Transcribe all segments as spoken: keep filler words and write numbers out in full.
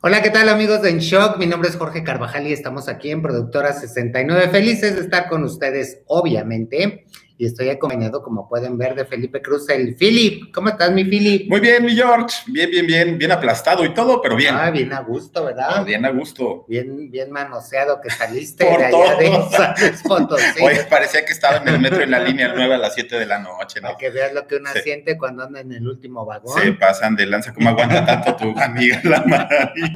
Hola, ¿qué tal amigos de En Shock? Mi nombre es Jorge Carvajal y estamos aquí en Productora sesenta y nueve. Felices de estar con ustedes, obviamente. Y estoy acompañado, como pueden ver, de Felipe Cruz, el Philip. ¿Cómo estás, mi Philip? Muy bien, mi George. Bien, bien, bien. Bien aplastado y todo, pero bien. Ah, bien a gusto, ¿verdad? Ah, bien a gusto. Bien, bien manoseado que saliste por de allá de San Luis Potosí. Oye, parecía que estaba en el metro en la línea nueve a las siete de la noche, ¿no? Para que veas lo que uno sí siente cuando anda en el último vagón. Se pasan de lanza. ¿Cómo aguanta tanto tu amiga la Mani?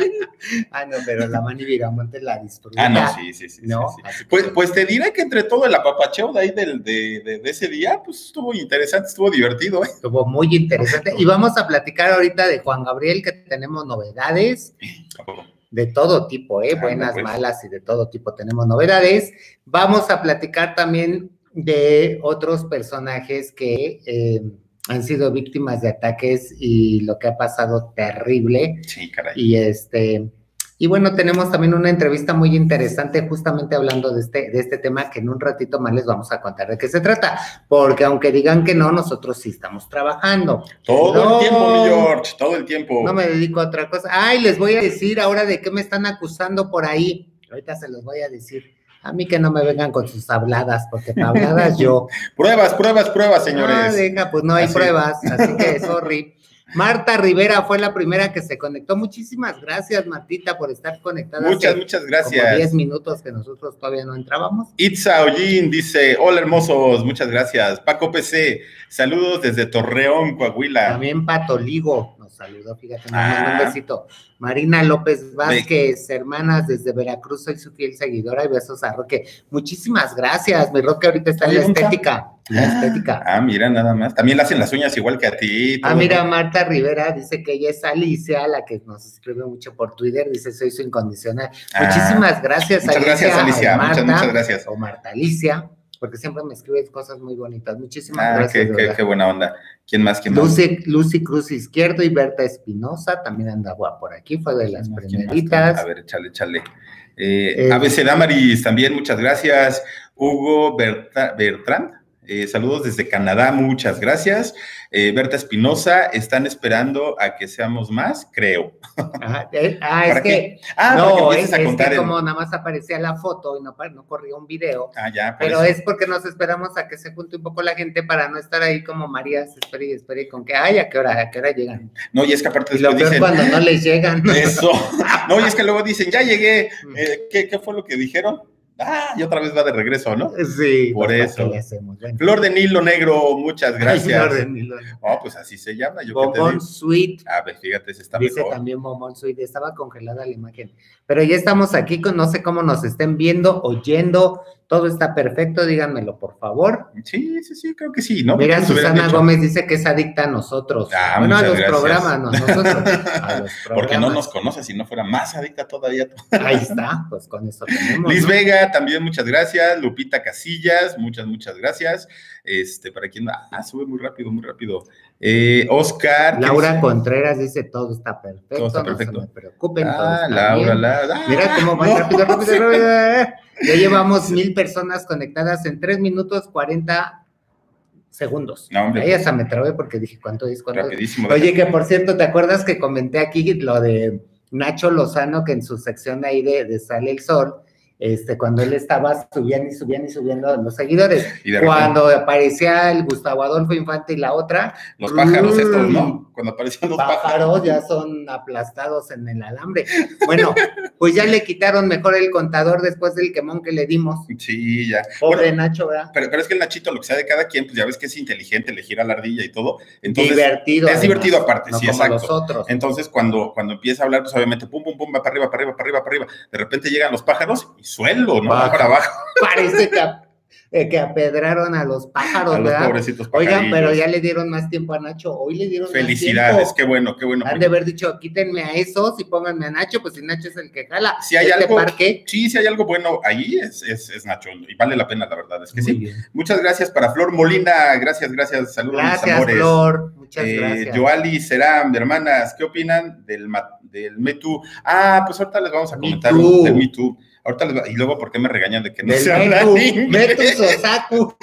Ah, no, pero la Mani Viramonte la disfruta. Ah, no, sí, sí, sí. ¿No? Sí, sí. Pues, pues te diré que entre todo el apapacheo de ahí del, de, de, de ese día, pues estuvo interesante, estuvo divertido, ¿eh? Estuvo muy interesante. Y vamos a platicar ahorita de Juan Gabriel, que tenemos novedades. Oh. De todo tipo, ¿eh? Ah, buenas, pues, malas y de todo tipo tenemos novedades. Vamos a platicar también de otros personajes que eh, han sido víctimas de ataques y lo que ha pasado terrible. Sí, caray. Y este, y bueno, tenemos también una entrevista muy interesante justamente hablando de este, de este tema, que en un ratito más les vamos a contar de qué se trata, porque aunque digan que no, nosotros sí estamos trabajando. Todo no, el tiempo, mi George, todo el tiempo. No me dedico a otra cosa. Ay, les voy a decir ahora de qué me están acusando por ahí. Ahorita se los voy a decir. A mí que no me vengan con sus habladas, porque para habladas yo... Pruebas, pruebas, pruebas, señores. Ah, venga, pues no hay así pruebas, así que sorry. Marta Rivera fue la primera que se conectó. Muchísimas gracias, Martita, por estar conectada. Muchas, muchas gracias. Como diez minutos que nosotros todavía no entrábamos. Itza Ollín dice, hola hermosos, muchas gracias. Paco P C, saludos desde Torreón, Coahuila. También Pato Ligo nos saludó, fíjate, nos ah. mandó un besito. Marina López Vázquez, de... hermanas desde Veracruz, soy su fiel seguidora y besos a Roque. Muchísimas gracias, mi Roque ahorita está en la estética. La estética. Ah, mira, nada más. También le hacen las uñas igual que a ti. Ah, mira, Marta Rivera dice que ella es Alicia, la que nos escribe mucho por Twitter, dice, soy su incondicional. Ah, muchísimas gracias, muchas Alicia. Gracias, Alicia. Marta, muchas, muchas gracias. O Marta Alicia, porque siempre me escribes cosas muy bonitas. Muchísimas ah, gracias. Qué, qué, qué buena onda. ¿Quién más? ¿Quién más? Lucy, Lucy Cruz Izquierdo y Berta Espinosa también andaba por aquí, fue de las primeritas. A ver, échale, échale. Eh, eh, A B C Damaris también, muchas gracias. Hugo Berta, Bertrand. Eh, saludos desde Canadá, muchas gracias. Eh, Berta Espinosa, están esperando a que seamos más, creo. Ajá, eh, ah, es que, que ah, no, es, a es que el... como nada más aparecía la foto y no, no corría un video. Ah, ya, pero eso es porque nos esperamos a que se junte un poco la gente para no estar ahí como María, se espera y espera y con que, ay, ¿a qué hora, a qué hora llegan? No, y es que aparte y después lo peor dicen, cuando no les llegan. Eso. No, y es que luego dicen, ya llegué. Eh, ¿qué, ¿Qué fue lo que dijeron? Ah, y otra vez va de regreso, ¿no? Sí. Por eso. Bueno. Flor de Nilo Negro, muchas gracias. Ay, Flor de Nilo Negro. Oh, pues así se llama. Bombón Sweet. A ver, fíjate, se está dice mejor. También Bombón Sweet, estaba congelada la imagen. Pero ya estamos aquí, con no sé cómo nos estén viendo, oyendo, todo está perfecto, díganmelo, por favor. Sí, sí, sí, creo que sí, ¿no? Mira, Susana Gómez dice que es adicta a nosotros. Ah, bueno, a los gracias. Programas, no, nosotros. A los programas. Porque no nos conoce, si no fuera más adicta todavía. Ahí está, pues con eso tenemos. Liz, ¿no? Vega, también muchas gracias. Lupita Casillas, muchas, muchas gracias. Este, para quien... Ah, sube muy rápido, muy rápido. Eh, Oscar. Laura Contreras dice, todo está perfecto. Todo está perfecto. No se me preocupen, ah, todo está Laura, bien. La, ah, mira cómo va, no, rápido, rápido, sí. rápido. Ya llevamos sí. mil personas conectadas en tres minutos cuarenta segundos. No, hombre. Ahí hasta me trabé porque dije, ¿cuánto es? ¿Cuánto rapidísimo, es? Oye, que por cierto, ¿te acuerdas que comenté aquí lo de Nacho Lozano, que en su sección ahí de, de Sale el Sol, Este, cuando él estaba, subían y subían y subiendo los seguidores? Cuando aparecía el Gustavo Adolfo Infante y la otra. Los pájaros estos, ¿no? Cuando aparecían los pájaros. pájaros ya son aplastados en el alambre. Bueno, pues ya le quitaron mejor el contador después del quemón que le dimos. Sí, ya. Pobre bueno, Nacho, ¿verdad? Pero, pero es que el Nachito, lo que sea de cada quien, pues ya ves que es inteligente, le gira la ardilla y todo. Entonces, divertido. Es además, divertido aparte, no sí, como exacto. Los otros. Entonces, cuando, cuando empieza a hablar, pues obviamente, pum, pum, pum, va para arriba, para arriba, para arriba, para arriba. De repente llegan los pájaros y suelo, ¿no? Baja. Para abajo. Parece que, a, eh, que apedraron a los pájaros, a los ¿verdad? Pobrecitos pájaros. Oigan, pero ya le dieron más tiempo a Nacho. Hoy le dieron felicidades, más tiempo. Qué bueno, qué bueno. Han de haber dicho, quítenme a esos y pónganme a Nacho, pues si Nacho es el que jala. Si hay este algo, parque. Sí, si hay algo bueno ahí, es, es, es Nacho, y vale la pena, la verdad, es que muy sí. Bien. Muchas gracias para Flor Molina, gracias, gracias, saludos, gracias, mis amores. Flor. Muchas eh, gracias. Yoali, Seram, hermanas, ¿qué opinan del, del Me Too? Ah, pues ahorita les vamos a comentar Me del Me Too. Ahorita les va, y luego, ¿por qué me regañan de que no se habla inglés? Metus Osaku.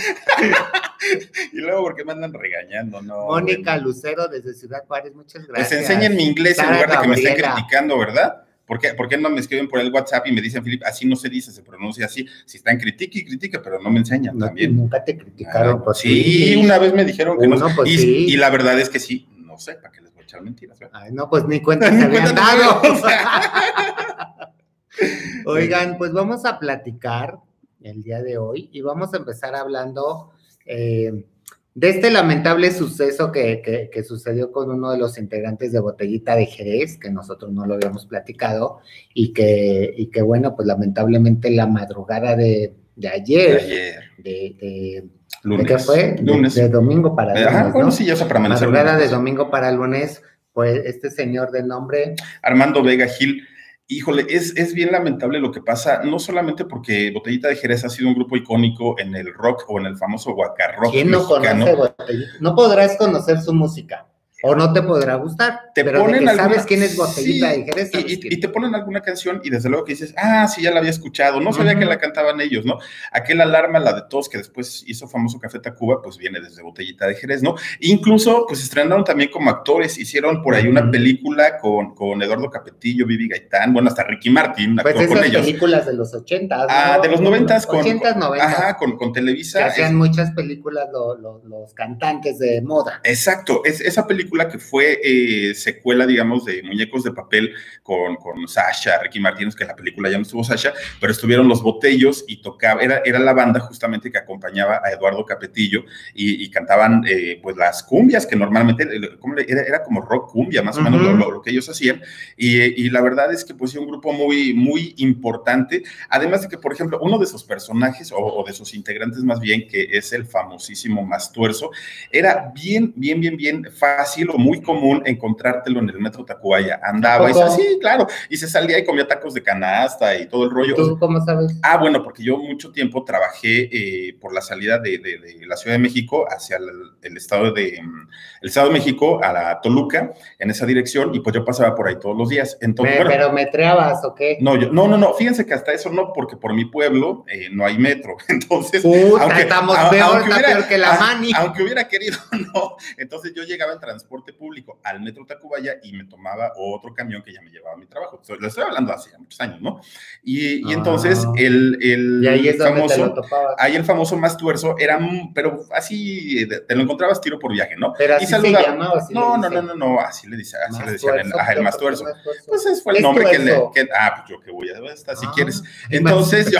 Y luego, ¿por qué me andan regañando? No, Mónica bueno. Lucero, desde Ciudad Juárez, muchas gracias. Les enseñen mi inglés Sara en lugar de que Gabriela. Me estén criticando, ¿verdad? ¿Por qué? ¿Por qué no me escriben por el WhatsApp y me dicen, Felipe, así no se dice, se pronuncia así? Si están critique y critique, pero no me enseñan no, también. Nunca te criticaron. Ah, pues, sí, sí, una vez me dijeron que bueno, no. Pues, y, sí. y la verdad es que sí, no sé, ¿para qué les voy a echar mentiras? ¿Verdad? Ay, no, pues ni cuenta se habían dado. Oigan, pues vamos a platicar el día de hoy y vamos a empezar hablando eh, de este lamentable suceso que, que, que sucedió con uno de los integrantes de Botellita de Jerez, que nosotros no lo habíamos platicado, y que, y que bueno, pues lamentablemente la madrugada de, de ayer, de, ayer. de, de, lunes. ¿De qué fue? Lunes. De, de domingo para lunes, Ajá, bueno, ¿no? sí, ya se para amanecer madrugada lunes. de domingo para lunes, pues este señor de nombre... Armando Vega Gil. Híjole, es, es bien lamentable lo que pasa, no solamente porque Botellita de Jerez ha sido un grupo icónico en el rock o en el famoso guacarrock ¿Quién no mexicano. Conoce Botellita? No podrás conocer su música, o no te podrá gustar, te pero ponen de que alguna... sabes quién es Botellita sí, de Jerez. Y, y, y te ponen alguna canción y desde luego que dices, ah, sí, ya la había escuchado, no sabía uh-huh. que la cantaban ellos, ¿no? Aquel Alarma, la de todos, que después hizo famoso Café Tacuba, pues viene desde Botellita de Jerez, ¿no? Incluso, pues estrenaron también como actores, hicieron por ahí uh-huh. una película con, con Eduardo Capetillo, Vivi Gaitán, bueno, hasta Ricky Martin pues actuó con ellos. Películas de los ochentas. Ah, ¿no? De los noventas. Con, ochentas, noventas. Ajá, con, con Televisa. Que hacían es... muchas películas lo, lo, los cantantes de moda. Exacto, es, esa película que fue eh, secuela, digamos, de Muñecos de Papel con, con Sasha, Ricky Martínez, que en la película ya no estuvo Sasha, pero estuvieron los Botellos y tocaba, era, era la banda justamente que acompañaba a Eduardo Capetillo y, y cantaban, eh, pues, las cumbias que normalmente, era, era como rock cumbia, más o menos uh-huh. lo, lo que ellos hacían, y, y la verdad es que, pues, un grupo muy, muy importante, además de que, por ejemplo, uno de sus personajes, o, o de sus integrantes más bien, que es el famosísimo Mastuerzo, era bien, bien, bien, bien fácil lo muy común encontrártelo en el metro Tacubaya, andaba y así, claro, y se salía y comía tacos de canasta y todo el rollo. ¿Tú cómo sabes? Ah, bueno, porque yo mucho tiempo trabajé eh, por la salida de, de, de la Ciudad de México hacia el, el estado de el estado de México a la Toluca, en esa dirección, y pues yo pasaba por ahí todos los días. Entonces, me, bueno, ¿pero metreabas o qué? No, yo, no, no, no, fíjense que hasta eso no, porque por mi pueblo eh, no hay metro, entonces Puta, aunque, estamos a, peor, aunque hubiera, peor que la a, mani. Aunque hubiera querido, no, entonces yo llegaba en transporte público al metro Tacubaya y me tomaba otro camión que ya me llevaba a mi trabajo. Entonces, lo estoy hablando hace muchos años, ¿no? Y, ah, y entonces el, el, y ahí es famoso, ahí el famoso Mastuerzo era, pero así te lo encontrabas tiro por viaje, ¿no? Pero así y saludaba, se llama, así no, no, no, no, no, así le decían, así le decían, el, ajá, el Mastuerzo. Pues ese fue el nombre que le, que, ah, pues yo que voy a estar, si ah, quieres. Entonces yo...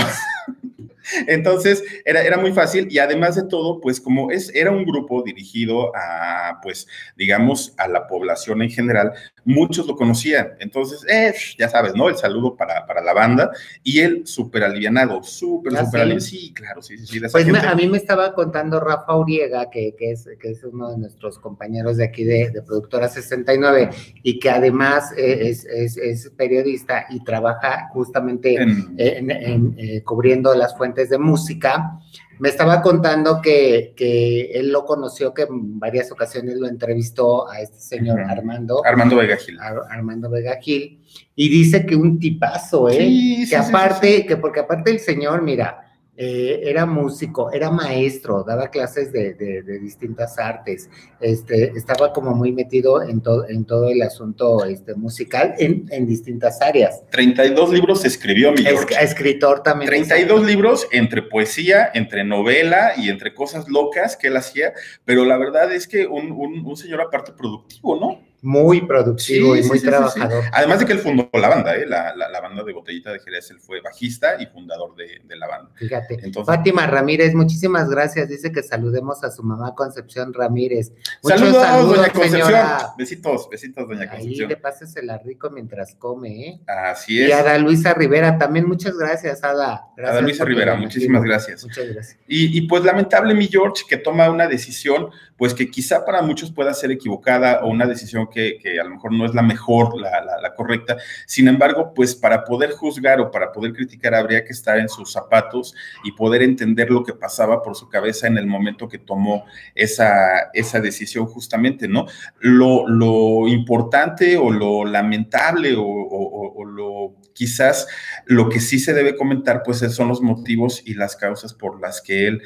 Entonces, era, era muy fácil y además de todo, pues como es, era un grupo dirigido a, pues, digamos, a la población en general, muchos lo conocían. Entonces, eh, ya sabes, ¿no? El saludo para, para la banda y él súper alivianado, súper, ¿Ah, súper sí? alivianado. Sí, claro, sí, sí. sí pues me, a mí me estaba contando Rafa Uriega, que, que, es, que es uno de nuestros compañeros de aquí de, de Productora sesenta y nueve y que además es, es, es periodista y trabaja justamente en, en, en, eh, cubriendo las fuentes de música, me estaba contando que, que él lo conoció, que en varias ocasiones lo entrevistó a este señor uh-huh. Armando. Armando Vega Gil. Ar, Armando Vega Gil, y dice que un tipazo, ¿eh? Sí, que sí, aparte, sí, sí. que porque aparte el señor, mira, eh, era músico, era maestro, daba clases de, de, de distintas artes, este, estaba como muy metido en, to, en todo el asunto este, musical en, en distintas áreas. treinta y dos libros escribió, mi George. Es, escritor también. treinta y dos libros entre poesía, entre novela y entre cosas locas que él hacía, pero la verdad es que un, un, un señor aparte productivo, ¿no? Muy productivo sí, y sí, muy sí, trabajador. Sí. Además de que él fundó la banda, ¿eh? la, la, la banda de Botellita de Jerez, él fue bajista y fundador de, de la banda. Fíjate. Entonces, Fátima Ramírez, muchísimas gracias, dice que saludemos a su mamá Concepción Ramírez. Muchos saludos, saludos, doña Concepción. Señora. Besitos, besitos, doña Concepción. Ahí le pásesela rico mientras come, ¿eh? Así es. Y a Ada Luisa Rivera, también muchas gracias, Ada. Gracias Ada Luisa Rivera, muchísimas gracias. Muchas gracias. Y, y pues lamentable, mi George, que toma una decisión, pues que quizá para muchos pueda ser equivocada o una decisión Que, que a lo mejor no es la mejor, la, la, la correcta, sin embargo, pues para poder juzgar o para poder criticar habría que estar en sus zapatos y poder entender lo que pasaba por su cabeza en el momento que tomó esa, esa decisión justamente, ¿no? Lo, lo importante o lo lamentable o, o, o, o lo quizás lo que sí se debe comentar, pues son los motivos y las causas por las que él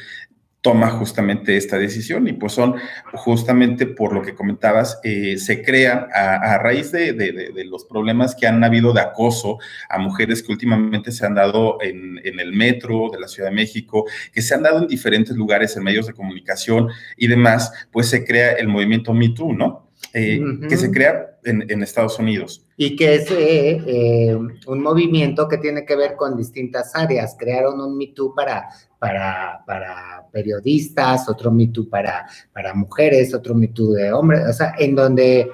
toma justamente esta decisión, y pues son justamente por lo que comentabas, eh, se crea a, a raíz de, de, de, de los problemas que han habido de acoso a mujeres que últimamente se han dado en, en el metro de la Ciudad de México, que se han dado en diferentes lugares, en medios de comunicación y demás, pues se crea el movimiento Me Too, ¿no? Eh, uh-huh. Que se crea en, en Estados Unidos. Y que es eh, eh, un movimiento que tiene que ver con distintas áreas. Crearon un Me Too para, para, para periodistas, otro Me Too para, para mujeres, otro Me Too de hombres, o sea, en donde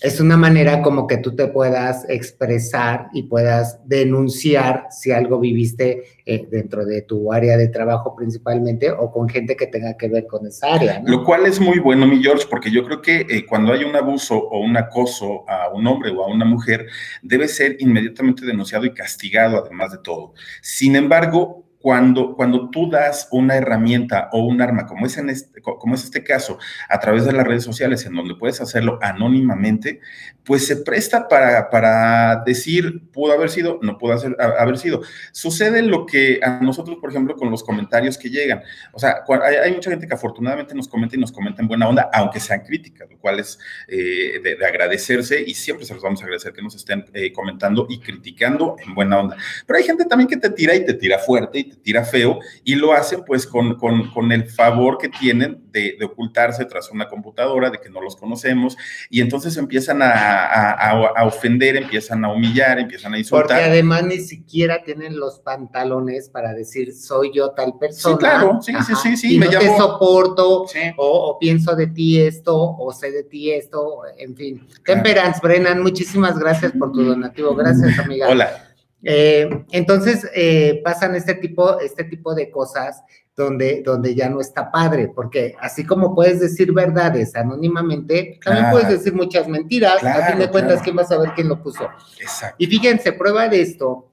es una manera como que tú te puedas expresar y puedas denunciar si algo viviste eh, dentro de tu área de trabajo principalmente, o con gente que tenga que ver con esa área, ¿no? Lo cual es muy bueno, mi George, porque yo creo que eh, cuando hay un abuso o un acoso a un hombre o a una mujer, debe ser inmediatamente denunciado y castigado, además de todo. Sin embargo, Cuando, cuando tú das una herramienta o un arma, como es, en este, como es este caso, a través de las redes sociales, en donde puedes hacerlo anónimamente, pues se presta para, para decir, pudo haber sido, no pudo hacer, haber sido. Sucede lo que a nosotros, por ejemplo, con los comentarios que llegan. O sea, hay, hay mucha gente que afortunadamente nos comenta y nos comenta en buena onda, aunque sean críticas, lo cual es eh, de, de agradecerse, y siempre se los vamos a agradecer que nos estén eh, comentando y criticando en buena onda. Pero hay gente también que te tira y te tira fuerte y te tira feo, y lo hacen pues con, con, con el favor que tienen de, de ocultarse tras una computadora, de que no los conocemos, y entonces empiezan a, a, a, a ofender, empiezan a humillar, empiezan a insultar. Porque además ni siquiera tienen los pantalones para decir, soy yo tal persona. Sí, claro, sí, ajá, sí, sí, sí. Y me no llamo... te soporto, sí. o, o pienso de ti esto, o sé de ti esto, en fin. Claro. Temperance, Brennan, muchísimas gracias por tu donativo. Gracias, amiga. Hola. Eh, entonces eh, pasan este tipo, este tipo de cosas donde, donde ya no está padre, porque así como puedes decir verdades anónimamente, también claro. puedes decir muchas mentiras, claro, a fin de cuentas, claro. ¿quién va a saber quién lo puso? Exacto. Y fíjense, prueba de esto,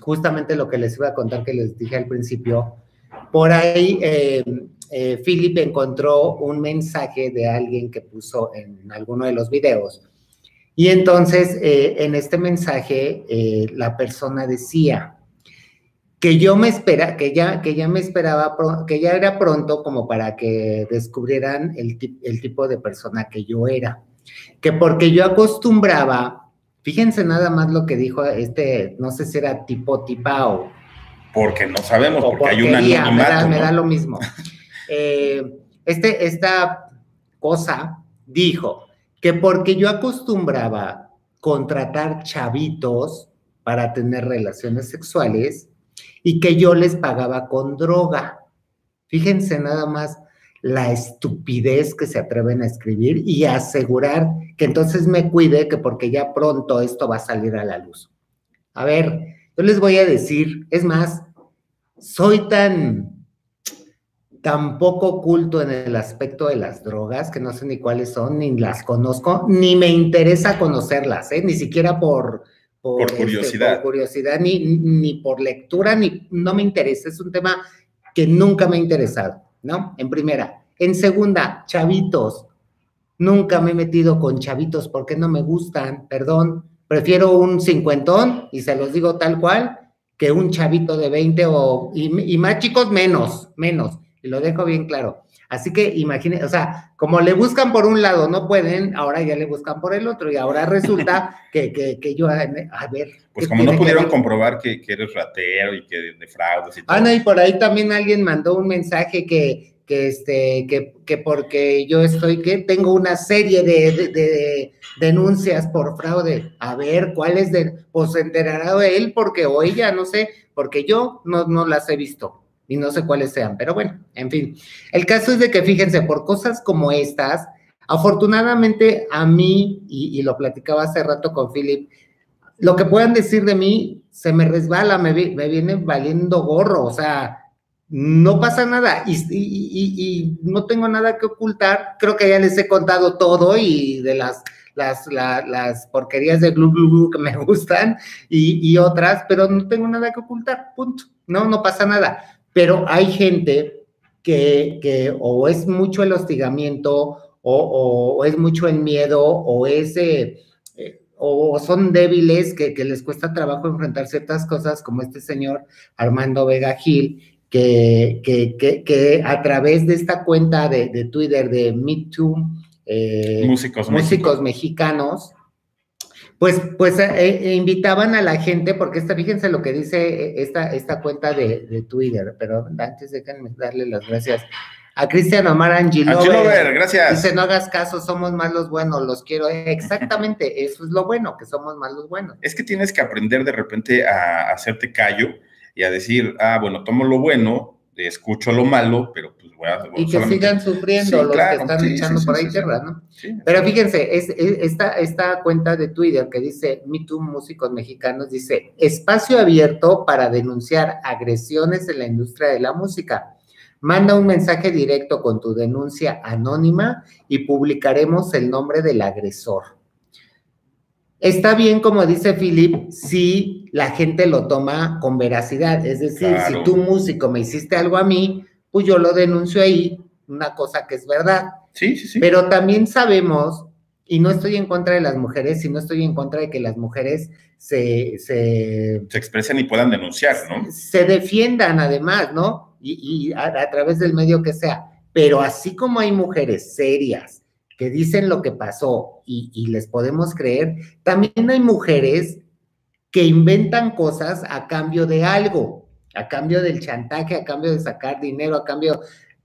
justamente lo que les iba a contar que les dije al principio, por ahí eh, eh, Philip encontró un mensaje de alguien que puso en alguno de los videos. Y entonces, eh, en este mensaje, eh, la persona decía que yo me espera, que ya, que ya me esperaba, que ya era pronto como para que descubrieran el, el tipo de persona que yo era. Que porque yo acostumbraba, fíjense nada más lo que dijo este, no sé si era tipo, tipa o... Porque no sabemos, porque, porque hay un anonimato, me da, ¿no? Me da lo mismo. Eh, este, esta cosa dijo... que porque yo acostumbraba contratar chavitos para tener relaciones sexuales y que yo les pagaba con droga. Fíjense nada más la estupidez que se atreven a escribir y a asegurar que entonces me cuide, que porque ya pronto esto va a salir a la luz. A ver, yo les voy a decir, es más, soy tan... tan poco oculto en el aspecto de las drogas, que no sé ni cuáles son, ni las conozco, ni me interesa conocerlas, ¿eh? Ni siquiera por, por, por curiosidad, este, por curiosidad ni, ni por lectura, ni no me interesa, es un tema que nunca me ha interesado, ¿no? En primera. En segunda, chavitos, nunca me he metido con chavitos porque no me gustan, perdón, prefiero un cincuentón, y se los digo tal cual, que un chavito de veinte o, y, y más chicos, menos, menos. Y lo dejo bien claro. Así que imaginen, o sea, como le buscan por un lado, no pueden, ahora ya le buscan por el otro, y ahora resulta que, que, que yo, a ver... Pues como no pudieron que comprobar que, que eres ratero y que defraudas y todo. Ah, no, y por ahí también alguien mandó un mensaje que, que, este, que, que porque yo estoy, que tengo una serie de, de, de denuncias por fraude. A ver, ¿cuál es de...? Pues se enterará de él porque, o ella, no sé, porque yo no, no las he visto. Y no sé cuáles sean, pero bueno, en fin. El caso es de que, fíjense, por cosas como estas, afortunadamente a mí, y, y lo platicaba hace rato con Philip, lo que puedan decir de mí se me resbala, me, me viene valiendo gorro, o sea, no pasa nada, y, y, y, y no tengo nada que ocultar, creo que ya les he contado todo, y de las... Las, la, las porquerías de glu, glu, glu que me gustan, y, y otras, pero no tengo nada que ocultar, punto. No, no pasa nada. Pero hay gente que, que o es mucho el hostigamiento, o, o, o es mucho el miedo, o es, eh, eh, o son débiles que, que les cuesta trabajo enfrentar ciertas cosas, como este señor Armando Vega Gil, que, que, que, que a través de esta cuenta de, de Twitter de Me Too, eh, músicos, músicos mexicanos, pues, pues eh, eh, invitaban a la gente, porque esta, fíjense lo que dice esta, esta cuenta de, de Twitter, pero antes déjenme darle las gracias a Cristian Omar Angelover. Angelover, gracias. Dice, no hagas caso, somos más los buenos, los quiero. Exactamente, eso es lo bueno, que somos más los buenos. Es que tienes que aprender de repente a hacerte callo y a decir, ah, bueno, tomo lo bueno, escucho lo malo, pero pues voy a... Voy y que sigan sufriendo sí, los claro, que están sí, echando sí, por ahí sí, tierra, ¿no? Sí, pero fíjense, es, es, esta, esta cuenta de Twitter que dice Me Too Músicos Mexicanos, dice, espacio abierto para denunciar agresiones en la industria de la música. Manda un mensaje directo con tu denuncia anónima y publicaremos el nombre del agresor. Está bien, como dice Philip, si la gente lo toma con veracidad. Es decir, claro, si tú, músico, me hiciste algo a mí, pues yo lo denuncio ahí, una cosa que es verdad. Sí, sí, sí. Pero también sabemos, y no estoy en contra de las mujeres, y no estoy en contra de que las mujeres se... Se, se expresen y puedan denunciar, ¿no? Se defiendan además, ¿no? y, y a, a través del medio que sea, pero así como hay mujeres serias que dicen lo que pasó y, y les podemos creer, también hay mujeres que inventan cosas a cambio de algo, a cambio del chantaje, a cambio de sacar dinero, a cambio,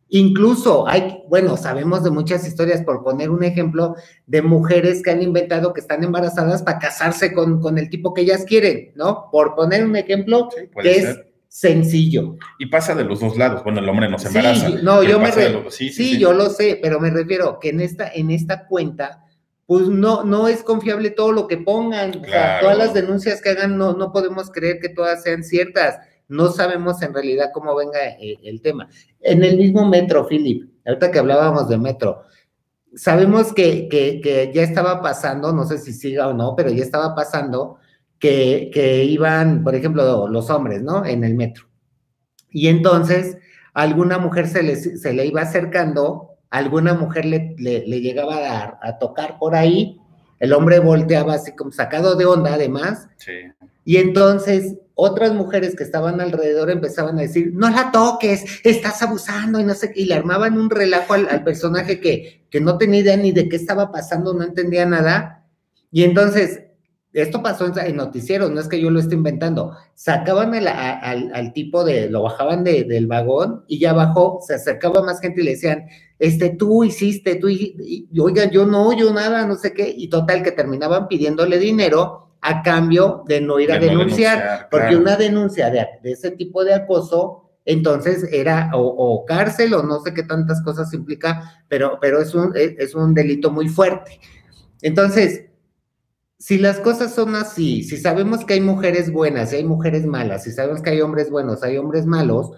incluso hay, bueno, sabemos de muchas historias, por poner un ejemplo, de mujeres que han inventado que están embarazadas para casarse con, con el tipo que ellas quieren, ¿no? Por poner un ejemplo, sí, puede que ser. Es sencillo. Y pasa de los dos lados. Bueno, el hombre no se embaraza. Sí, no, yo me refiero. Sí, sí, sí, sí, yo lo sé, pero me refiero que en esta, en esta cuenta, pues no, no es confiable todo lo que pongan. Claro. O sea, todas las denuncias que hagan, no, no podemos creer que todas sean ciertas. No sabemos en realidad cómo venga eh, el tema. En el mismo metro, Philip, ahorita que hablábamos de metro, sabemos que, que, que ya estaba pasando, no sé si siga o no, pero ya estaba pasando. Que, que iban, por ejemplo, los hombres, ¿no? En el metro. Y entonces, alguna mujer se le, se le iba acercando, alguna mujer le, le, le llegaba a, a tocar por ahí, el hombre volteaba así como sacado de onda, además. Sí. Y entonces, otras mujeres que estaban alrededor empezaban a decir, no la toques, estás abusando, y no sé qué, y le armaban un relajo al, al personaje que, que no tenía idea ni de qué estaba pasando, no entendía nada. Y entonces... Esto pasó en noticieros, no es que yo lo esté inventando. Sacaban a la, a, al, al tipo de, lo bajaban de, del vagón y ya bajó, se acercaba más gente y le decían, este, tú hiciste, tú, y, y, oigan, yo no, yo nada, no sé qué. Y total, que terminaban pidiéndole dinero a cambio de no ir de a denunciar, no denunciar porque claro, una denuncia de, de ese tipo de acoso, entonces era o, o cárcel o no sé qué tantas cosas implica, pero, pero es, un, es, es un delito muy fuerte. Entonces... Si las cosas son así, si sabemos que hay mujeres buenas y hay mujeres malas, si sabemos que hay hombres buenos, hay hombres malos,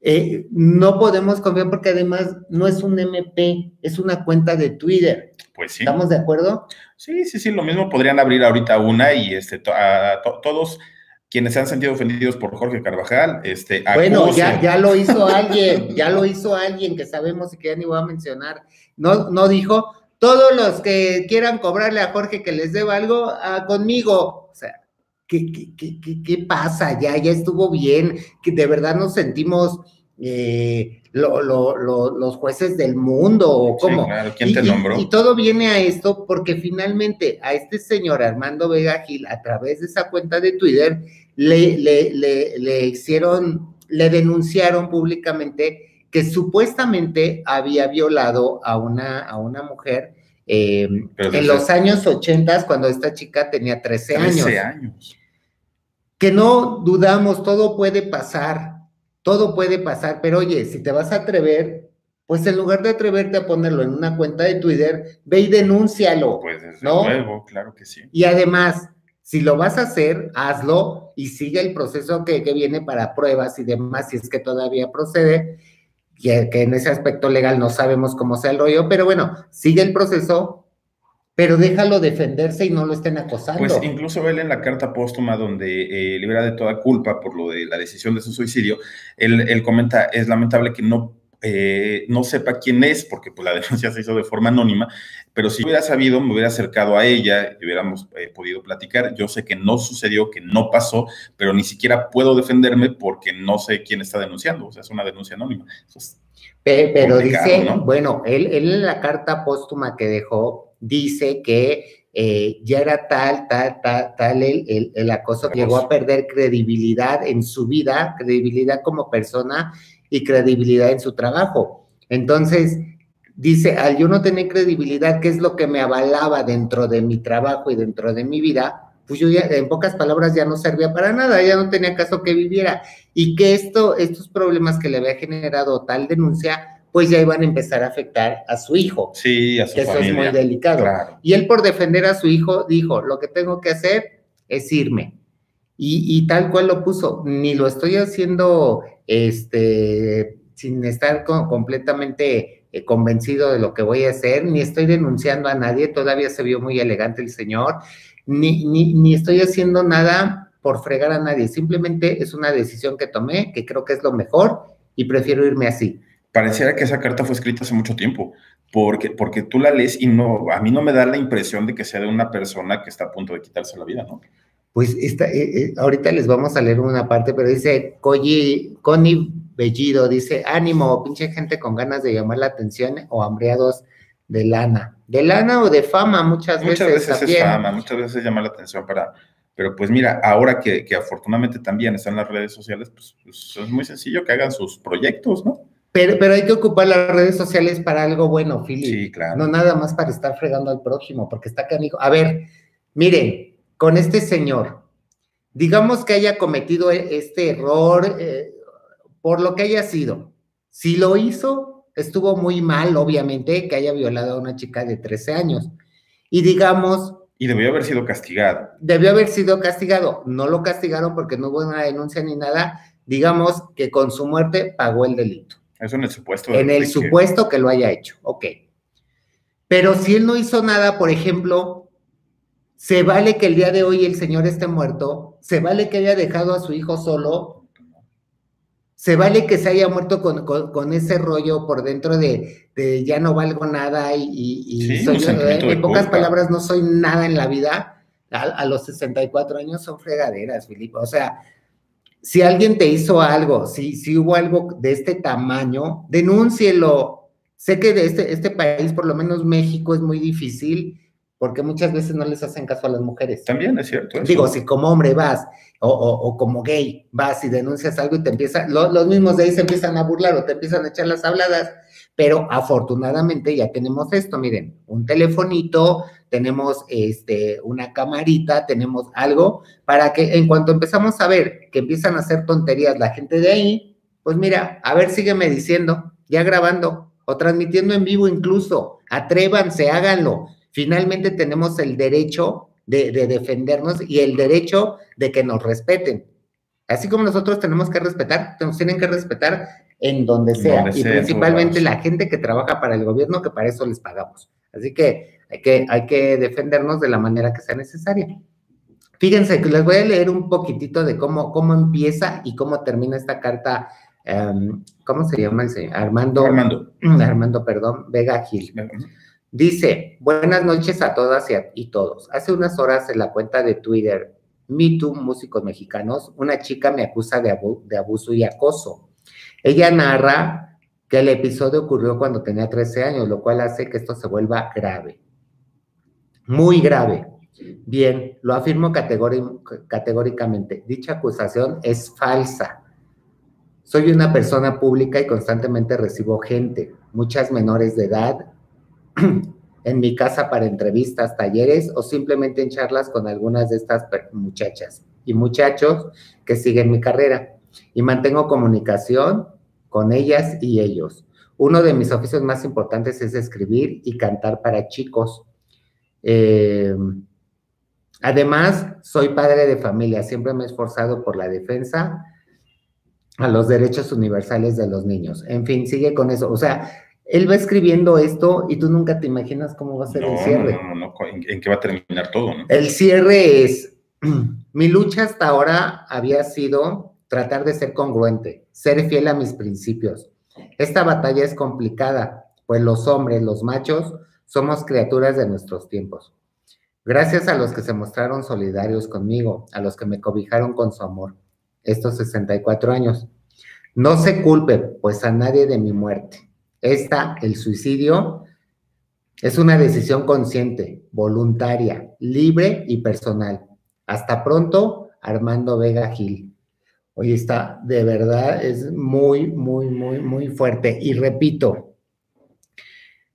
eh, no podemos confiar porque además no es un M P, es una cuenta de Twitter. Pues sí. ¿Estamos de acuerdo? Sí, sí, sí, lo mismo podrían abrir ahorita una y este to a to todos quienes se han sentido ofendidos por Jorge Carvajal, este... Bueno, ya, ya lo hizo alguien, ya lo hizo alguien que sabemos y que ya ni voy a mencionar. No, no dijo... Todos los que quieran cobrarle a Jorge que les deba algo, a, conmigo. O sea, ¿qué, qué, qué, qué, qué pasa? Ya, ya estuvo bien, que de verdad nos sentimos eh, lo, lo, lo, los jueces del mundo, o cómo. Sí, claro. ¿Quién te nombró? Y, y todo viene a esto porque finalmente a este señor Armando Vega Gil, a través de esa cuenta de Twitter, le, le, le, le hicieron, le denunciaron públicamente que supuestamente había violado a una, a una mujer eh, en los años ochentas, cuando esta chica tenía trece años. Que no dudamos, todo puede pasar, todo puede pasar, pero oye, si te vas a atrever, pues en lugar de atreverte a ponerlo en una cuenta de Twitter, ve y denúncialo. Pues desde ¿no? luego, claro que sí. Y además, si lo vas a hacer, hazlo y sigue el proceso que, que viene para pruebas y demás, si es que todavía procede, que en ese aspecto legal no sabemos cómo sea el rollo, pero bueno, sigue el proceso, pero déjalo defenderse y no lo estén acosando. Pues incluso él en la carta póstuma donde eh, libera de toda culpa por lo de la decisión de su suicidio, él, él comenta, es lamentable que no eh, no sepa quién es, porque pues la denuncia se hizo de forma anónima, pero si yo hubiera sabido, me hubiera acercado a ella y hubiéramos eh, podido platicar. Yo sé que no sucedió, que no pasó, pero ni siquiera puedo defenderme porque no sé quién está denunciando, o sea, es una denuncia anónima. Eso es pero dice, ¿no? Bueno, él, él en la carta póstuma que dejó, dice que Eh, ya era tal, tal, tal, tal el, el, el acoso que llegó a perder credibilidad en su vida, credibilidad como persona y credibilidad en su trabajo. Entonces, dice, al yo no tener credibilidad, ¿qué es lo que me avalaba dentro de mi trabajo y dentro de mi vida? Pues yo ya, en pocas palabras, ya no servía para nada, ya no tenía caso que viviera. Y que esto, estos problemas que le había generado tal denuncia, pues ya iban a empezar a afectar a su hijo. Sí, a su familia. Eso es muy delicado. Claro. Y él, por defender a su hijo, dijo, lo que tengo que hacer es irme. Y, y tal cual lo puso, ni lo estoy haciendo este, sin estar con, completamente eh, convencido de lo que voy a hacer, ni estoy denunciando a nadie, todavía se vio muy elegante el señor, ni, ni, ni estoy haciendo nada por fregar a nadie, simplemente es una decisión que tomé, que creo que es lo mejor, y prefiero irme así. Pareciera que esa carta fue escrita hace mucho tiempo, porque, porque tú la lees y no, a mí no me da la impresión de que sea de una persona que está a punto de quitarse la vida, ¿no? Pues esta, eh, eh, ahorita les vamos a leer una parte, pero dice, Colli, Connie Bellido, dice, ánimo, pinche gente con ganas de llamar la atención o hambreados de lana. De lana o de fama, muchas, muchas veces. Muchas veces también es fama, muchas veces llama la atención para... Pero pues mira, ahora que, que afortunadamente también están las redes sociales, pues, pues es muy sencillo que hagan sus proyectos, ¿no? Pero, pero hay que ocupar las redes sociales para algo bueno, Fili. Sí, claro. No nada más para estar fregando al prójimo, porque está canijo. A ver, miren, con este señor, digamos que haya cometido este error, eh, por lo que haya sido. Si lo hizo, estuvo muy mal, obviamente, que haya violado a una chica de trece años. Y digamos... Y debió haber sido castigado. Debió haber sido castigado. No lo castigaron porque no hubo una denuncia ni nada. Digamos que con su muerte pagó el delito. Eso en el supuesto. En el supuesto que lo haya hecho, ok. Pero si él no hizo nada, por ejemplo, se vale que el día de hoy el señor esté muerto, se vale que haya dejado a su hijo solo, se vale que se haya muerto con, con, con ese rollo por dentro de, de ya no valgo nada y, y, y sí, soy yo, en pocas palabras, no soy nada en la vida, a, a los sesenta y cuatro años son fregaderas, Felipe, o sea... Si alguien te hizo algo, si, si hubo algo de este tamaño, denúncielo. Sé que de este, este país, por lo menos México, es muy difícil porque muchas veces no les hacen caso a las mujeres. También es cierto. Eso. Digo, si como hombre vas o, o, o como gay vas y denuncias algo y te empiezan, lo, los mismos de ahí se empiezan a burlar o te empiezan a echar las habladas, pero afortunadamente ya tenemos esto, miren, un telefonito, tenemos este, una camarita, tenemos algo, para que en cuanto empezamos a ver que empiezan a hacer tonterías la gente de ahí, pues mira, a ver, sígueme diciendo, ya grabando, o transmitiendo en vivo incluso, atrévanse, háganlo, finalmente tenemos el derecho de, de defendernos y el derecho de que nos respeten, así como nosotros tenemos que respetar, nos tienen que respetar en donde sea, donde y sea, principalmente la gente que trabaja para el gobierno, que para eso les pagamos, así que Hay que, hay que defendernos de la manera que sea necesaria. Fíjense que les voy a leer un poquitito de cómo, cómo empieza y cómo termina esta carta. Um, ¿Cómo se llama el señor? Armando. Armando. Armando, perdón, Vega Gil. Dice, buenas noches a todas y, a, y todos. Hace unas horas en la cuenta de Twitter, Me Too Músicos Mexicanos, una chica me acusa de, abu de abuso y acoso. Ella narra que el episodio ocurrió cuando tenía trece años, lo cual hace que esto se vuelva grave. Muy grave. Bien, lo afirmo categóricamente. Dicha acusación es falsa. Soy una persona pública y constantemente recibo gente, muchas menores de edad, en mi casa para entrevistas, talleres o simplemente en charlas con algunas de estas muchachas y muchachos que siguen mi carrera. Y mantengo comunicación con ellas y ellos. Uno de mis oficios más importantes es escribir y cantar para chicos. Eh, además, soy padre de familia, siempre me he esforzado por la defensa a los derechos universales de los niños. En fin, sigue con eso. O sea, él va escribiendo esto y tú nunca te imaginas cómo va a ser no, el cierre. No, no, no, no. ¿En, en qué va a terminar todo? ¿No? El cierre es, mi lucha hasta ahora había sido tratar de ser congruente, ser fiel a mis principios, Esta batalla es complicada, pues los hombres, los machos, somos criaturas de nuestros tiempos. Gracias a los que se mostraron solidarios conmigo, a los que me cobijaron con su amor, estos sesenta y cuatro años. No se culpe, pues, a nadie de mi muerte. Esta, el suicidio, es una decisión consciente, voluntaria, libre y personal. Hasta pronto, Armando Vega Gil. Oye, está, de verdad, es muy, muy, muy, muy fuerte. Y repito,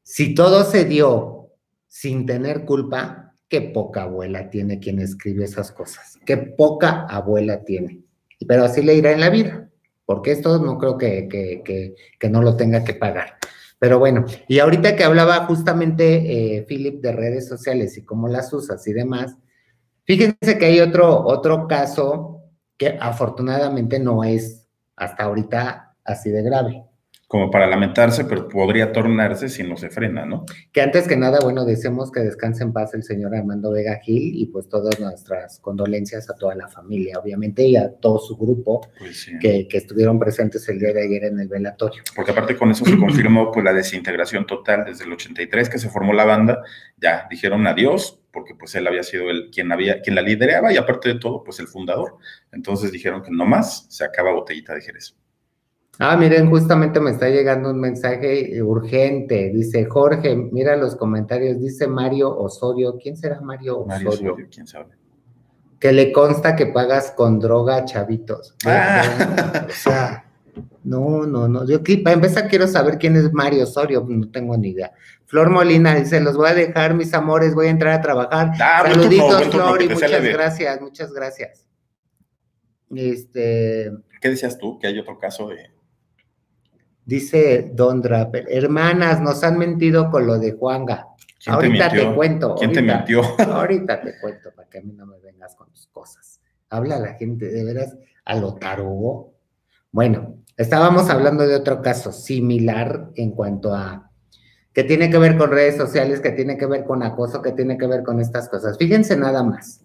si todo se dio sin tener culpa, qué poca abuela tiene quien escribe esas cosas. Qué poca abuela tiene. Pero así le irá en la vida, porque esto no creo que, que, que, que no lo tenga que pagar. Pero bueno, y ahorita que hablaba justamente eh, Philip de redes sociales y cómo las usas y demás, fíjense que hay otro, otro caso que afortunadamente no es hasta ahorita así de grave. Como para lamentarse, pero podría tornarse si no se frena, ¿no? Que antes que nada, bueno, deseamos que descanse en paz el señor Armando Vega Gil y pues todas nuestras condolencias a toda la familia, obviamente, y a todo su grupo pues, sí. que, que estuvieron presentes el día de ayer en el velatorio. Porque aparte con eso se confirmó pues la desintegración total desde el ochenta y tres que se formó la banda, ya dijeron adiós, porque pues él había sido el quien, había, quien la lideraba y aparte de todo, pues el fundador. Entonces dijeron que no más, se acaba Botellita de Jerez. Ah, miren, justamente me está llegando un mensaje urgente, dice Jorge, mira los comentarios, dice Mario Osorio, ¿quién será Mario Osorio? Mario Osorio, quién sabe. Que le consta que pagas con droga, chavitos. Ah. O sea, no, no, no, yo para empezar quiero saber quién es Mario Osorio, no tengo ni idea. Flor Molina dice, los voy a dejar, mis amores, voy a entrar a trabajar. Ah, saluditos, no, no, Flor, y muchas gracias, muchas gracias. Este, ¿qué decías tú? Que hay otro caso de... Dice Don Draper, hermanas, nos han mentido con lo de Juanga. Ahorita te, te cuento. ¿Quién ahorita, te mintió? Ahorita te cuento, para que a mí no me vengas con tus cosas. Habla la gente, de veras, a lo tarugo. Bueno, estábamos hablando de otro caso similar en cuanto a que tiene que ver con redes sociales, que tiene que ver con acoso, que tiene que ver con estas cosas. Fíjense nada más.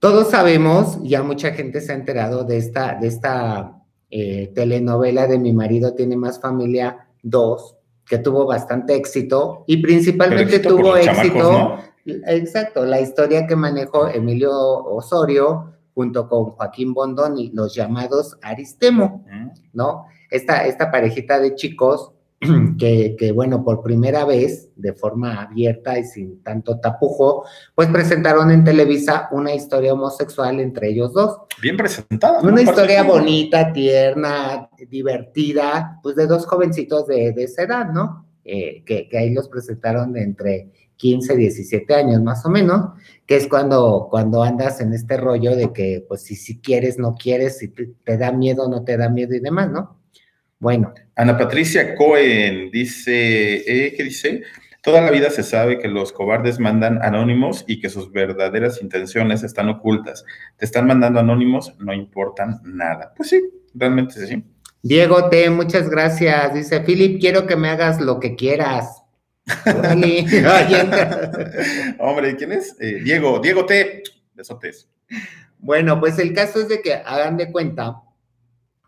Todos sabemos, ya mucha gente se ha enterado de esta... De esta Eh, telenovela de Mi Marido Tiene Más Familia dos, que tuvo bastante éxito y principalmente éxito tuvo éxito, ¿no? Exacto, la historia que manejó Emilio Osorio junto con Joaquín Bondoni, los llamados Aristemo, ¿no? Esta, esta parejita de chicos que, que, bueno, por primera vez, de forma abierta y sin tanto tapujo, pues presentaron en Televisa una historia homosexual entre ellos dos. Bien presentada. Una historia bonita, tierna, divertida, pues de dos jovencitos de, de esa edad, ¿no? Eh, que, que ahí los presentaron de entre quince, diecisiete años más o menos, que es cuando, cuando andas en este rollo de que, pues, si, si quieres, no quieres, si te, te da miedo, no te da miedo y demás, ¿no? Bueno. Ana Patricia Cohen dice, eh, ¿qué dice? Toda la vida se sabe que los cobardes mandan anónimos y que sus verdaderas intenciones están ocultas. Te están mandando anónimos, no importan nada. Pues sí, realmente sí. Diego T, muchas gracias. Dice, Philip, quiero que me hagas lo que quieras. Dale, hombre, ¿quién es? Eh, Diego, Diego T. Besotes. Bueno, pues el caso es de que hagan de cuenta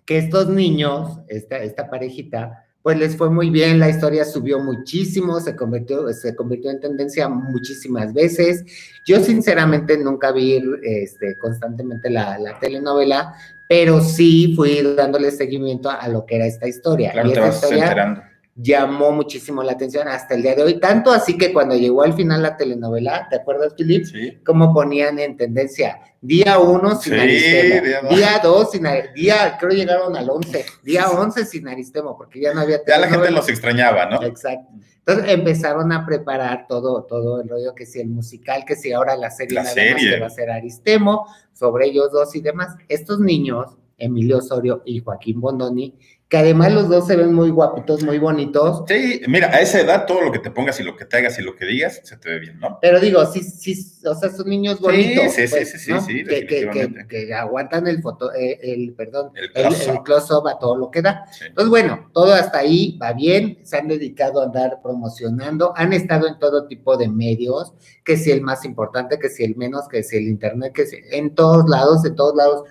que estos niños, esta, esta parejita, pues les fue muy bien, la historia subió muchísimo, se convirtió, se convirtió en tendencia muchísimas veces. Yo sinceramente nunca vi este, constantemente la, la telenovela, pero sí fui dándole seguimiento a lo que era esta historia. Claro, y esta historia enterando. Llamó muchísimo la atención hasta el día de hoy, tanto así que cuando llegó al final la telenovela, ¿te acuerdas, Philip? Sí. Cómo ponían en tendencia, día uno sin sí, Aristemo, día, día dos sin día creo llegaron al once, día once sin Aristemo, porque ya no había telenovela. Ya la gente los extrañaba, ¿no? Exacto. Entonces empezaron a preparar todo, todo el rollo, que si el musical, que si ahora la serie, la nada serie. Más que va a ser Aristemo, sobre ellos dos y demás. Estos niños, Emilio Osorio y Joaquín Bondoni, que además los dos se ven muy guapitos, muy bonitos. Sí, mira, a esa edad todo lo que te pongas y lo que te hagas y lo que digas, se te ve bien, ¿no? Pero digo, sí, sí, o sea, son niños bonitos. Sí, sí, pues, sí, sí, ¿no? Sí, que, que, que, que aguantan el foto, eh, el, perdón, el close-up el, close a todo lo que da. Sí. Entonces, bueno, todo hasta ahí va bien, se han dedicado a andar promocionando, han estado en todo tipo de medios, que si el más importante, que si el menos, que si el internet, que si en todos lados, en todos lados.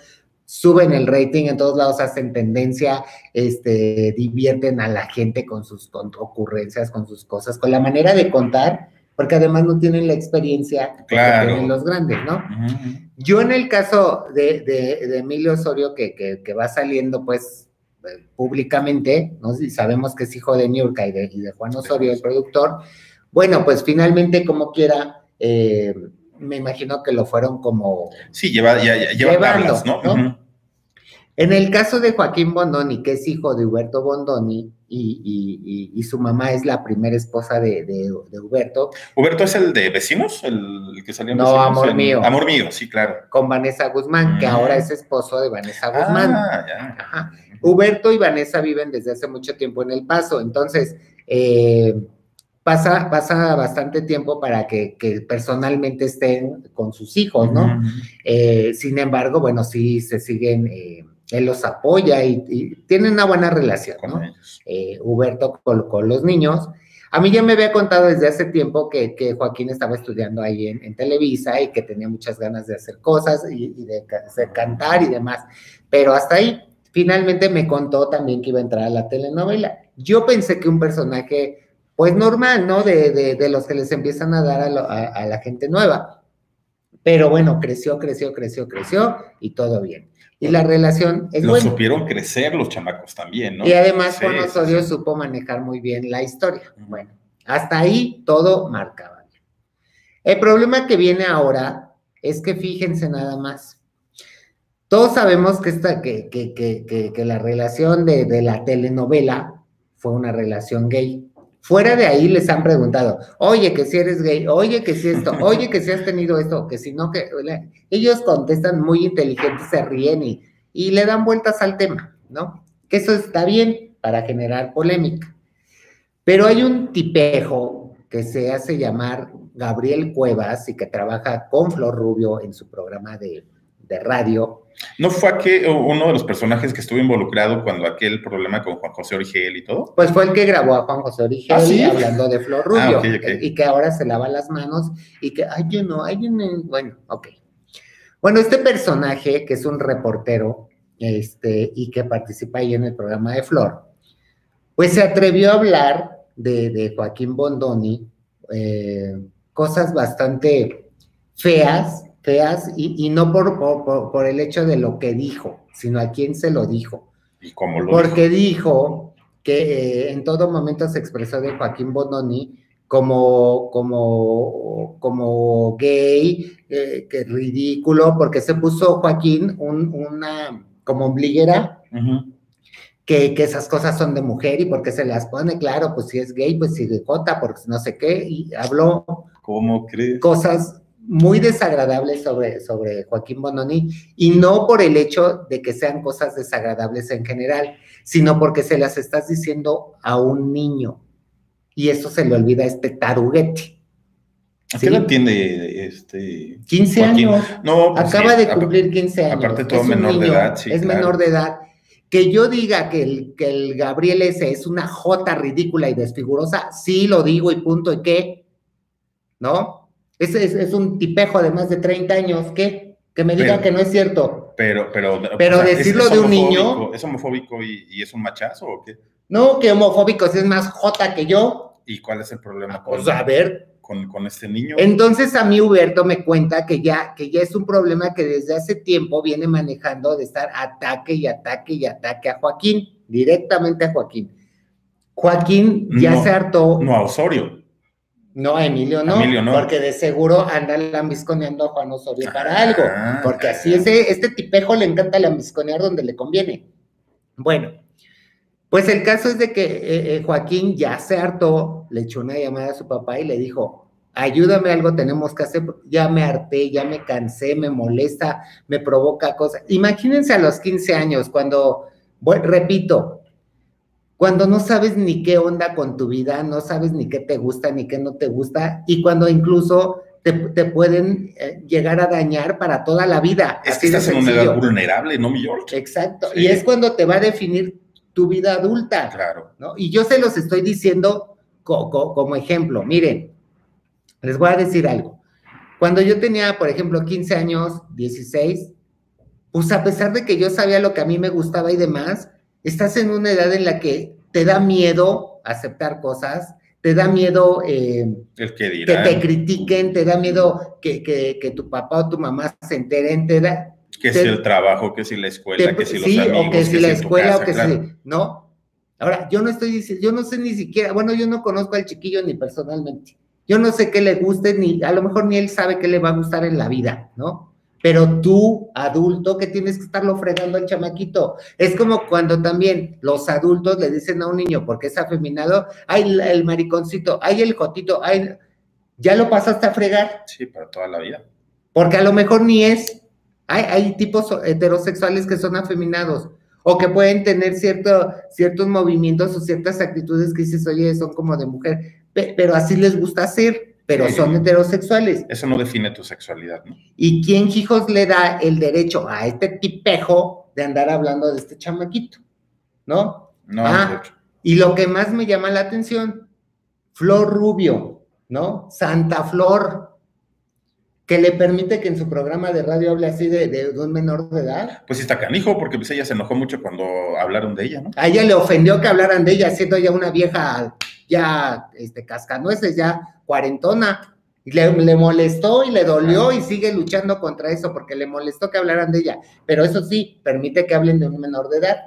suben el rating, en todos lados hacen tendencia, este, divierten a la gente con sus ocurrencias, con sus cosas, con la manera de contar, porque además no tienen la experiencia claro. que tienen los grandes, ¿no? Uh-huh. Yo en el caso de, de, de Emilio Osorio, que, que, que va saliendo, pues, públicamente, ¿no? Y sabemos que es hijo de Niurka y de, y de Juan Osorio, el productor, bueno, pues finalmente, como quiera, eh, me imagino que lo fueron como... Sí, lleva, ya, ya, lleva llevando, tablas, ¿no? ¿no? Uh-huh. En el caso de Joaquín Bondoni, que es hijo de Huberto Bondoni, y, y, y, y su mamá es la primera esposa de, de, de Huberto. ¿Huberto es el de Vecinos? El, el que salió en No, Vecinos, Amor en, Mío. Amor Mío, sí, claro. Con Vanessa Guzmán, mm. que ahora es esposo de Vanessa Guzmán. Ah, ya. Ajá. Huberto y Vanessa viven desde hace mucho tiempo en El Paso, entonces... Eh, Pasa, pasa bastante tiempo para que, que personalmente estén con sus hijos, ¿no? Uh-huh. eh, sin embargo, bueno, sí se siguen, eh, él los apoya y, y tienen una buena relación, ¿no? Eh, Huberto con, con los niños. A mí ya me había contado desde hace tiempo que, que Joaquín estaba estudiando ahí en, en Televisa y que tenía muchas ganas de hacer cosas y, y de, de cantar y demás, pero hasta ahí. Finalmente me contó también que iba a entrar a la telenovela. Yo pensé que un personaje... pues normal, ¿no? De, de, de los que les empiezan a dar a, lo, a, a la gente nueva. Pero bueno, creció, creció, creció, creció y todo bien. Y la relación es buena. Lo supieron crecer los chamacos también, ¿no? Y además Juan Osorio supo manejar muy bien la historia. Bueno, hasta ahí todo marcaba bien. El problema que viene ahora es que fíjense nada más. Todos sabemos que, esta, que, que, que, que, que la relación de, de la telenovela fue una relación gay. Fuera de ahí les han preguntado, oye, que si eres gay, oye, que si esto, oye, que si has tenido esto, que si no, que... Ellos contestan muy inteligentes, se ríen y, y le dan vueltas al tema, ¿no? Que eso está bien para generar polémica. Pero hay un tipejo que se hace llamar Gabriel Cuevas y que trabaja con Flor Rubio en su programa de, de radio. ¿No fue aquel, uno de los personajes que estuvo involucrado cuando aquel problema con Juan José Origel y todo? Pues fue el que grabó a Juan José Origel ¿Ah, sí? hablando de Flor Rubio. Ah, okay, okay. Y que ahora se lava las manos y que, ay, yo no, ay, yo no. Bueno, ok. Bueno, este personaje, que es un reportero este, y que participa ahí en el programa de Flor, pues se atrevió a hablar de, de Joaquín Bondoni eh, cosas bastante feas, feas, y, y no por, por, por el hecho de lo que dijo, sino a quién se lo dijo. ¿Y cómo lo Porque dijo, dijo que eh, en todo momento se expresó de Joaquín Bondoni como, como, como gay, eh, que ridículo, porque se puso Joaquín un, una como ombliguera, uh-huh. que, que esas cosas son de mujer y porque se las pone, claro, pues si es gay, pues si de jota, porque no sé qué, y habló ¿Cómo crees? cosas... muy desagradable sobre, sobre Joaquín Bondoni, y no por el hecho de que sean cosas desagradables en general, sino porque se las estás diciendo a un niño, y eso se le olvida a este taruguete. ¿A qué ¿Sí? edad tiene este quince Joaquín? Años. No, pues acaba sí, de cumplir quince años. Aparte todo es menor niño, de edad. Sí, es claro. menor de edad. Que yo diga que el, que el Gabriel ese es una jota ridícula y desfigurosa, sí lo digo y punto, ¿y qué? ¿No? Es, es, es un tipejo de más de treinta años, ¿qué? Que me digan pero, que no es cierto. Pero, pero, pero o sea, decirlo es, es de un niño... ¿Es homofóbico y, y es un machazo o qué? No, que homofóbico, si es más jota que yo. ¿Y cuál es el problema? Pues con, a ver. Con, con este niño. Entonces a mí Huberto me cuenta que ya, que ya es un problema que desde hace tiempo viene manejando de estar ataque y ataque y ataque a Joaquín, directamente a Joaquín. Joaquín ya no, se hartó... No, a Osorio. No, a Emilio no, Emilio no, porque de seguro anda lambisconeando a Juan Osorio para algo, porque así ese, este tipejo le encanta lambisconear donde le conviene. Bueno, pues el caso es de que eh, eh, Joaquín ya se hartó, le echó una llamada a su papá y le dijo, ayúdame algo, tenemos que hacer, ya me harté, ya me cansé, me molesta, me provoca cosas. Imagínense a los quince años cuando, bueno, repito, cuando no sabes ni qué onda con tu vida, no sabes ni qué te gusta, ni qué no te gusta, y cuando incluso te, te pueden llegar a dañar para toda la vida. Es que estás en una edad vulnerable, ¿no, mi George? Exacto, sí. Y es cuando te va a definir tu vida adulta. Claro. ¿No? Y yo se los estoy diciendo co co como ejemplo. Miren, les voy a decir algo. Cuando yo tenía, por ejemplo, quince años, dieciséis, pues a pesar de que yo sabía lo que a mí me gustaba y demás, estás en una edad en la que te da miedo aceptar cosas, te da miedo eh, el que dirán, que te critiquen, te da miedo que, que, que tu papá o tu mamá se enteren, te da... Que te, si el trabajo, que si la escuela, te, que si los sí, amigos, o que si que la si escuela, casa, o que claro. si... ¿no? Ahora, yo no estoy diciendo, yo no sé ni siquiera, bueno, yo no conozco al chiquillo ni personalmente, yo no sé qué le guste, ni a lo mejor ni él sabe qué le va a gustar en la vida, ¿no? Pero tú, adulto, que tienes que estarlo fregando al chamaquito. Es como cuando también los adultos le dicen a un niño, porque es afeminado, ay, el mariconcito, ay, el jotito, ay, ya lo pasaste a fregar. Sí, para toda la vida. Porque a lo mejor ni es, hay, hay tipos heterosexuales que son afeminados, o que pueden tener cierto, ciertos movimientos o ciertas actitudes que dices, oye, son como de mujer, Pe pero así les gusta hacer. Pero son heterosexuales. Eso no define tu sexualidad, ¿no? ¿Y quién, hijos, le da el derecho a este tipejo de andar hablando de este chamaquito? ¿No? No. Ah, y lo que más me llama la atención, Flor Rubio, ¿no? Santa Flor, que le permite que en su programa de radio hable así de, de, de un menor de edad. Pues está canijo, porque pues ella se enojó mucho cuando hablaron de ella, ¿no? A ella le ofendió que hablaran de ella, siendo ya una vieja... ya este, cascanueces, ya cuarentona, y le, le molestó y le dolió y sigue luchando contra eso porque le molestó que hablaran de ella, pero eso sí, permite que hablen de un menor de edad.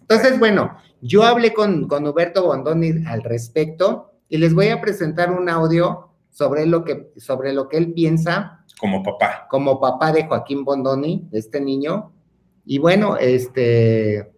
Entonces, bueno, yo hablé con, con Huberto Bondoni al respecto y les voy a presentar un audio sobre lo que, sobre lo que él piensa como papá, como papá de Joaquín Bondoni, de este niño, y bueno, este...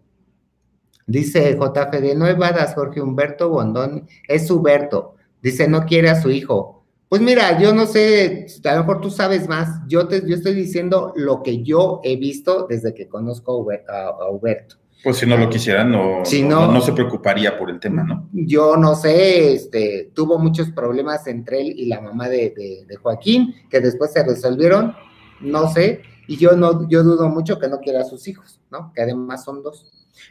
dice J F D, no evadas, Jorge Humberto Bondoni, es Huberto, dice, no quiere a su hijo. Pues mira, yo no sé, a lo mejor tú sabes más, yo te yo estoy diciendo lo que yo he visto desde que conozco a Huberto. Pues si no lo quisieran, no, si no, no, no se preocuparía por el tema, ¿no? Yo no sé, este, tuvo muchos problemas entre él y la mamá de, de, de Joaquín, que después se resolvieron, no sé, y yo, no, yo dudo mucho que no quiera a sus hijos, ¿no? Que además son dos.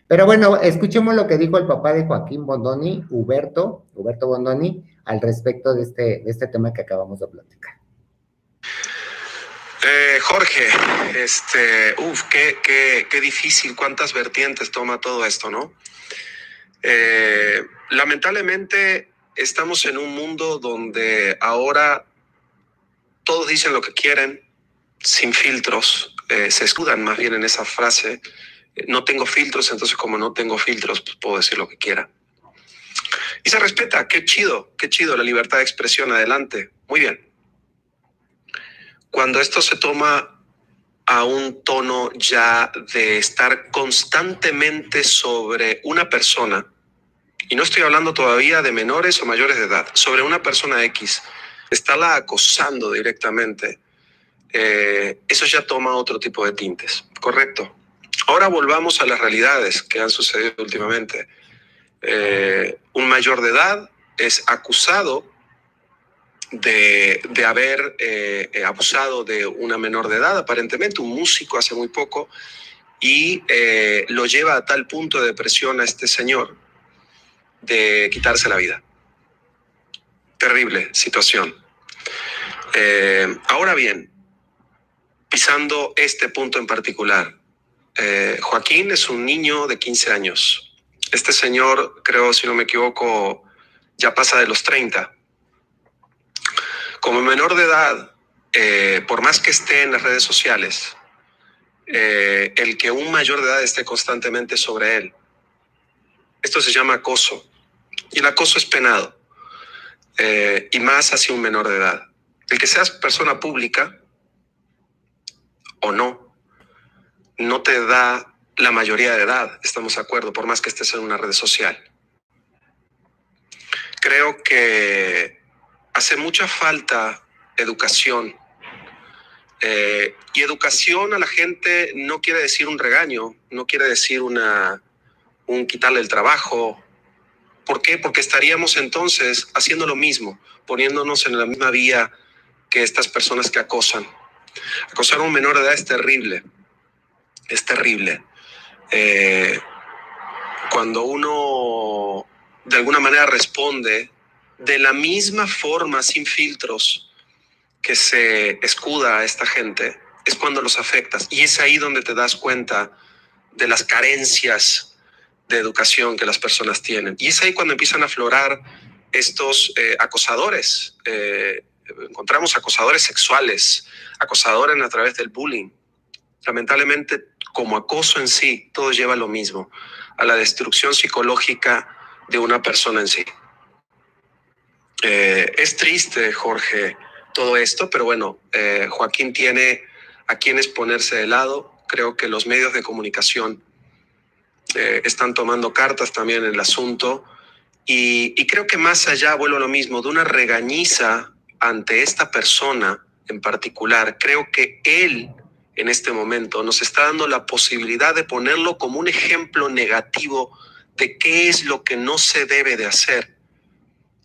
Pero bueno, escuchemos lo que dijo el papá de Joaquín Bondoni, Huberto, Huberto Bondoni, al respecto de este, de este tema que acabamos de platicar. Eh, Jorge, este, uff, qué, qué, qué difícil, cuántas vertientes toma todo esto, ¿no? Eh, lamentablemente estamos en un mundo donde ahora todos dicen lo que quieren, sin filtros, eh, se escudan más bien en esa frase. No tengo filtros, entonces como no tengo filtros, pues puedo decir lo que quiera. Y se respeta, qué chido, qué chido, la libertad de expresión, adelante, muy bien. Cuando esto se toma a un tono ya de estar constantemente sobre una persona, y no estoy hablando todavía de menores o mayores de edad, sobre una persona X, estarla acosando directamente, eh, eso ya toma otro tipo de tintes, ¿correcto? Ahora volvamos a las realidades que han sucedido últimamente. Eh, un mayor de edad es acusado de, de haber eh, abusado de una menor de edad, aparentemente un músico hace muy poco, y eh, lo lleva a tal punto de depresión a este señor de quitarse la vida. Terrible situación. Eh, ahora bien, pisando este punto en particular, Eh, Joaquín es un niño de quince años. Este señor, creo, si no me equivoco, ya pasa de los treinta. Como menor de edad, eh, por más que esté en las redes sociales, eh, el que un mayor de edad esté constantemente sobre él, esto se llama acoso. Y el acoso es penado. Eh, y más hacia un menor de edad. El que seas persona pública o no, no te da la mayoría de edad, estamos de acuerdo, por más que estés en una red social. Creo que hace mucha falta educación. Eh, y educación a la gente no quiere decir un regaño, no quiere decir una, un quitarle el trabajo. ¿Por qué? Porque estaríamos entonces haciendo lo mismo, poniéndonos en la misma vía que estas personas que acosan. Acosar a un menor de edad es terrible. Es terrible. Eh, cuando uno de alguna manera responde de la misma forma, sin filtros, que se escuda a esta gente, es cuando los afectas. Y es ahí donde te das cuenta de las carencias de educación que las personas tienen. Y es ahí cuando empiezan a aflorar estos eh, acosadores. Eh, encontramos acosadores sexuales, acosadores a través del bullying. Lamentablemente, como acoso en sí, todo lleva a lo mismo, a la destrucción psicológica de una persona en sí. Eh, es triste, Jorge, todo esto, pero bueno, eh, Joaquín tiene a quienes ponerse de lado. Creo que los medios de comunicación eh, están tomando cartas también en el asunto. Y, y creo que más allá, vuelvo a lo mismo, de una regañiza ante esta persona en particular, creo que él en este momento nos está dando la posibilidad de ponerlo como un ejemplo negativo de qué es lo que no se debe de hacer.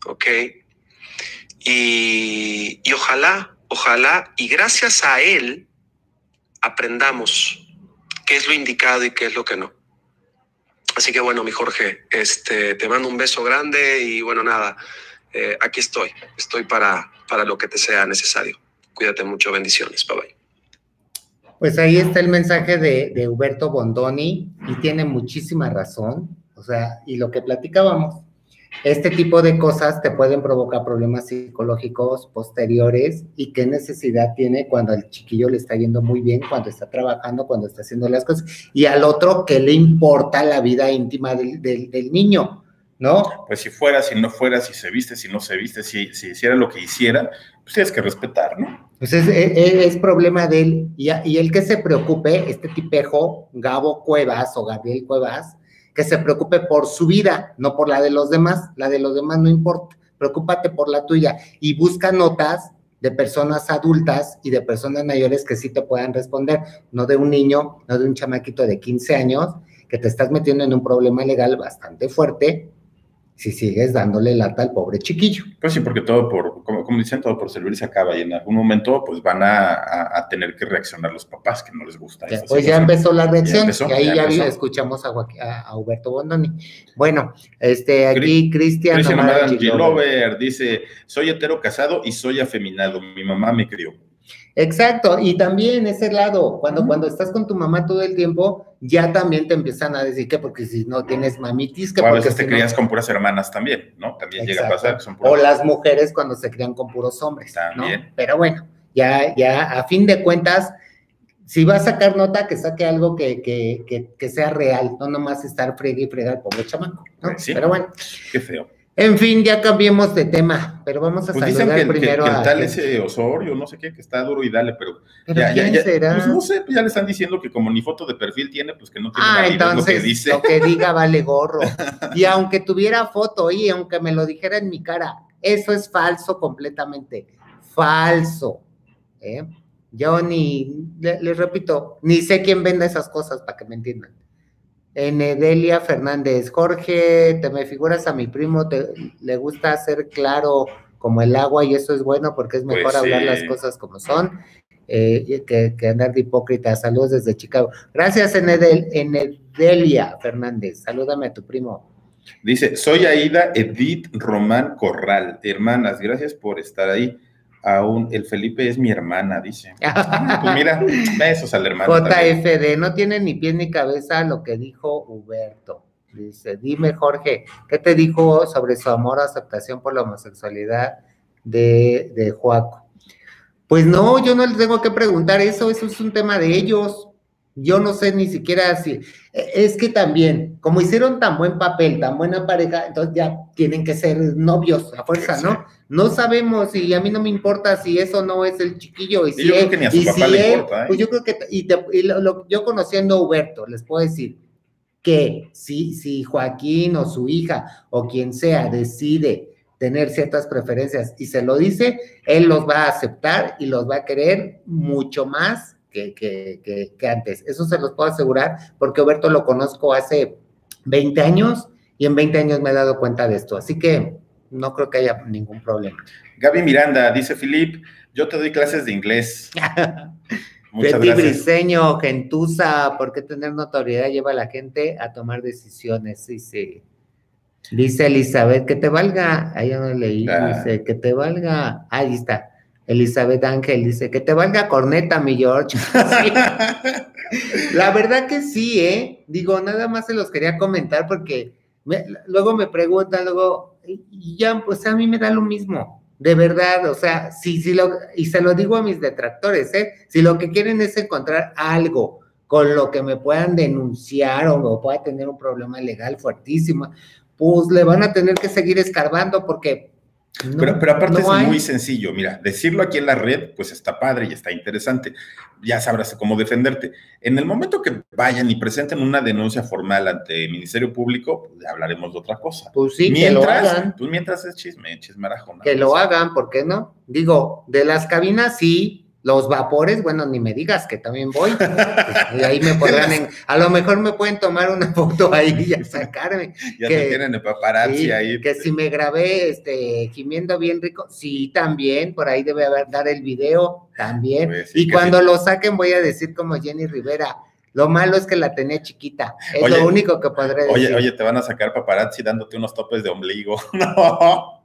¿Ok? Y, y ojalá, ojalá, y gracias a él aprendamos qué es lo indicado y qué es lo que no. Así que bueno, mi Jorge, este, te mando un beso grande y bueno, nada, eh, aquí estoy. Estoy para, para lo que te sea necesario. Cuídate mucho, bendiciones, bye bye. Pues ahí está el mensaje de, de Huberto Bondoni, y tiene muchísima razón, o sea, y lo que platicábamos. Este tipo de cosas te pueden provocar problemas psicológicos posteriores, y qué necesidad tiene cuando al chiquillo le está yendo muy bien, cuando está trabajando, cuando está haciendo las cosas, y al otro qué le importa la vida íntima del, del, del niño, ¿no? Pues si fuera, si no fuera, si se viste, si no se viste, si, si hiciera lo que hiciera, pues tienes que respetar, ¿no? Pues es, es, es problema de él, y, a, y el que se preocupe, este tipejo, Gabo Cuevas o Gabriel Cuevas, que se preocupe por su vida, no por la de los demás. La de los demás no importa, preocúpate por la tuya, y busca notas de personas adultas y de personas mayores que sí te puedan responder, no de un niño, no de un chamaquito de quince años, que te estás metiendo en un problema legal bastante fuerte, si sigues dándole lata al pobre chiquillo. Pues sí, porque todo por, como, como dicen, todo por servir se acaba, y en algún momento pues van a, a, a tener que reaccionar los papás que no les gusta. Ya, pues ya empezó la reacción, ya empezó, y ahí ya, ya escuchamos a, Joaquín, a, a Huberto Bondoni. Bueno, este, aquí Cristian Gilover dice, soy hetero casado y soy afeminado, mi mamá me crió. Exacto, y también ese lado, cuando, uh-huh. cuando estás con tu mamá todo el tiempo, ya también te empiezan a decir que porque si no tienes mamitis, que o a veces te si crías no... con puras hermanas también, ¿no? También Exacto. llega a pasar. Que son puras... O las mujeres cuando se crían con puros hombres, también. ¿No? Pero bueno, ya, ya a fin de cuentas, si vas a sacar nota, que saque algo que, que, que, que sea real, no nomás estar frega y frega al pobre chamaco, ¿no? Sí, pero bueno. Qué feo. En fin, ya cambiemos de tema, pero vamos a pues saludar dicen que, primero que, que a... tal ese Osorio, no sé qué, que está duro y dale, pero... ¿Pero ya, quién ya, será? Pues no sé, pues ya le están diciendo que como ni foto de perfil tiene, pues que no tiene... Ah, marido, entonces, es lo que dice. Lo que diga vale gorro. Y aunque tuviera foto y aunque me lo dijera en mi cara, eso es falso completamente. Falso. ¿Eh? Yo ni, les le repito, ni sé quién vende esas cosas, para que me entiendan. Enedelia Fernández, Jorge, te me figuras a mi primo, te, le gusta ser claro como el agua, y eso es bueno porque es mejor pues hablar sí. las cosas como son, eh, que, que andar de hipócrita. Saludos desde Chicago. Gracias, Enedel, Enedelia Fernández, salúdame a tu primo. Dice, soy Aida Edith Román Corral, hermanas, gracias por estar ahí. Aún, el Felipe es mi hermana, dice. Ah, pues mira, besos al hermano. J F D, no tiene ni pie ni cabeza lo que dijo Huberto. Dice, dime Jorge, ¿qué te dijo sobre su amor o aceptación por la homosexualidad de, de Joaco? Pues no, yo no les tengo que preguntar eso, eso es un tema de ellos. Yo no sé ni siquiera si... Es que también, como hicieron tan buen papel, tan buena pareja, entonces ya tienen que ser novios a fuerza, ¿no? No sabemos, y a mí no me importa si eso no es el chiquillo. Y, y si yo él, creo que ni a su papá si le él, importa, ¿eh? Pues yo creo que... Y te, y lo, lo, yo conociendo a Huberto, les puedo decir que si, si Joaquín o su hija o quien sea decide tener ciertas preferencias y se lo dice, él los va a aceptar y los va a querer mucho más Que, que, que, que antes, eso se los puedo asegurar, porque Huberto lo conozco hace veinte años, y en veinte años me he dado cuenta de esto, así que no creo que haya ningún problema. Gaby Miranda, dice Filip, yo te doy clases de inglés. Muchas Betty gracias. Briseño, gentuza, ¿por qué tener notoriedad lleva a la gente a tomar decisiones? Sí, sí. Dice Elizabeth, que te valga, ahí yo no leí, ah. dice, que te valga, ahí está. Elizabeth Ángel dice, que te valga corneta, mi George. Sí. La verdad que sí, ¿eh? Digo, nada más se los quería comentar porque me, luego me preguntan, luego, y ya, pues a mí me da lo mismo, de verdad, o sea, sí, sí lo, y se lo digo a mis detractores, ¿eh? Si lo que quieren es encontrar algo con lo que me puedan denunciar o, o pueda tener un problema legal fuertísimo, pues le van a tener que seguir escarbando porque... No, pero, pero aparte no es hay. Muy sencillo, mira, decirlo aquí en la red, pues está padre y está interesante, ya sabrás cómo defenderte. En el momento que vayan y presenten una denuncia formal ante el Ministerio Público, pues hablaremos de otra cosa. Pues sí, mientras, que lo hagan. Pues mientras es chisme, chismarajo. Que lo hagan, ¿por qué no? Digo, de las cabinas sí... Los vapores, bueno, ni me digas que también voy. Y ahí me podrán, en, a lo mejor me pueden tomar una foto ahí y sacarme. Ya que, te tienen el paparazzi sí, ahí. Que si me grabé este, gimiendo bien rico, sí, también, por ahí debe haber, dar el video, también. Pues sí, y cuando sí. lo saquen voy a decir como Jenny Rivera, lo malo es que la tenía chiquita, es oye, lo único que podré decir. Oye, oye, te van a sacar paparazzi dándote unos topes de ombligo. No.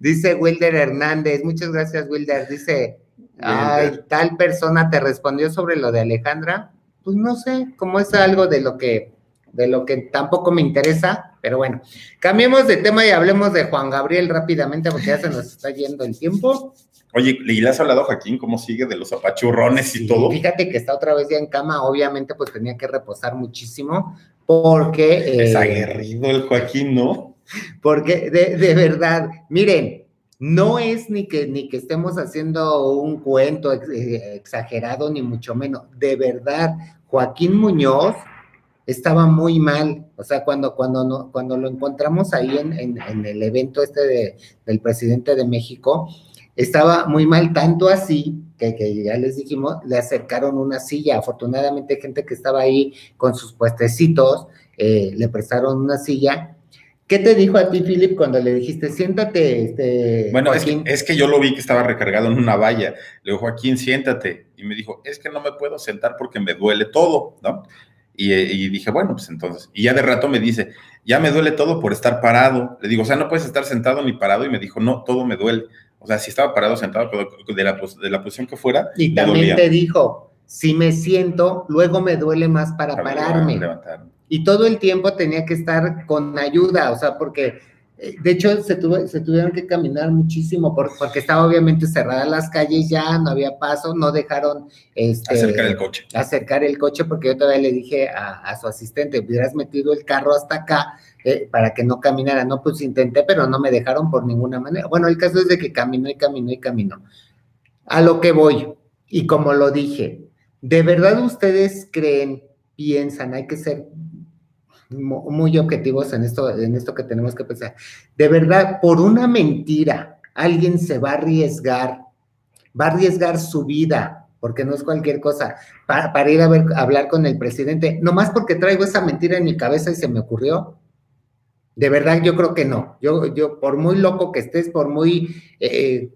Dice Wilder Hernández, muchas gracias Wilder, dice... Ay, tal persona te respondió sobre lo de Alejandra, pues no sé, como es algo de lo que de lo que tampoco me interesa, pero bueno, cambiemos de tema y hablemos de Juan Gabriel rápidamente porque ya se nos está yendo el tiempo. Oye, ¿y le has hablado a Joaquín cómo sigue de los apachurrones y sí, todo? Fíjate que está otra vez ya en cama, obviamente pues tenía que reposar muchísimo porque... Es eh, aguerrido el Joaquín, ¿no? Porque de, de verdad, miren, no es ni que, ni que estemos haciendo un cuento exagerado, ni mucho menos. De verdad, Joaquín Muñoz estaba muy mal. O sea, cuando, cuando, no, cuando lo encontramos ahí en, en, en el evento este de, del presidente de México, estaba muy mal, tanto así, que, que ya les dijimos, le acercaron una silla. Afortunadamente, gente que estaba ahí con sus puestecitos, eh, le prestaron una silla. ¿Qué te dijo a ti, Philip, cuando le dijiste, siéntate, este, bueno, es que, es que yo lo vi que estaba recargado en una valla. Le dijo, Joaquín, siéntate. Y me dijo, es que no me puedo sentar porque me duele todo, ¿no? Y, y dije, bueno, pues entonces. Y ya de rato me dice, ya me duele todo por estar parado. Le digo, o sea, no puedes estar sentado ni parado. Y me dijo, no, todo me duele. O sea, si estaba parado, sentado, de la, de la posición que fuera, y también dolía. Te dijo, si me siento, luego me duele más para a pararme. Levantarme. Y todo el tiempo tenía que estar con ayuda, o sea, porque, de hecho, se, tuvo, se tuvieron que caminar muchísimo, por, porque estaba obviamente cerrada las calles ya, no había paso, no dejaron... Este, acercar el coche. Acercar el coche, porque yo todavía le dije a, a su asistente, hubieras metido el carro hasta acá eh, para que no caminara. No, pues intenté, pero no me dejaron por ninguna manera. Bueno, el caso es de que caminó y caminó y caminó. A lo que voy, y como lo dije, ¿de verdad ustedes creen, piensan, hay que ser... muy objetivos en esto, en esto que tenemos que pensar. De verdad, por una mentira, alguien se va a arriesgar, va a arriesgar su vida, porque no es cualquier cosa, para, para ir a, ver, a hablar con el presidente, nomás porque traigo esa mentira en mi cabeza y se me ocurrió. De verdad, yo creo que no. Yo, yo por muy loco que estés, por muy, eh,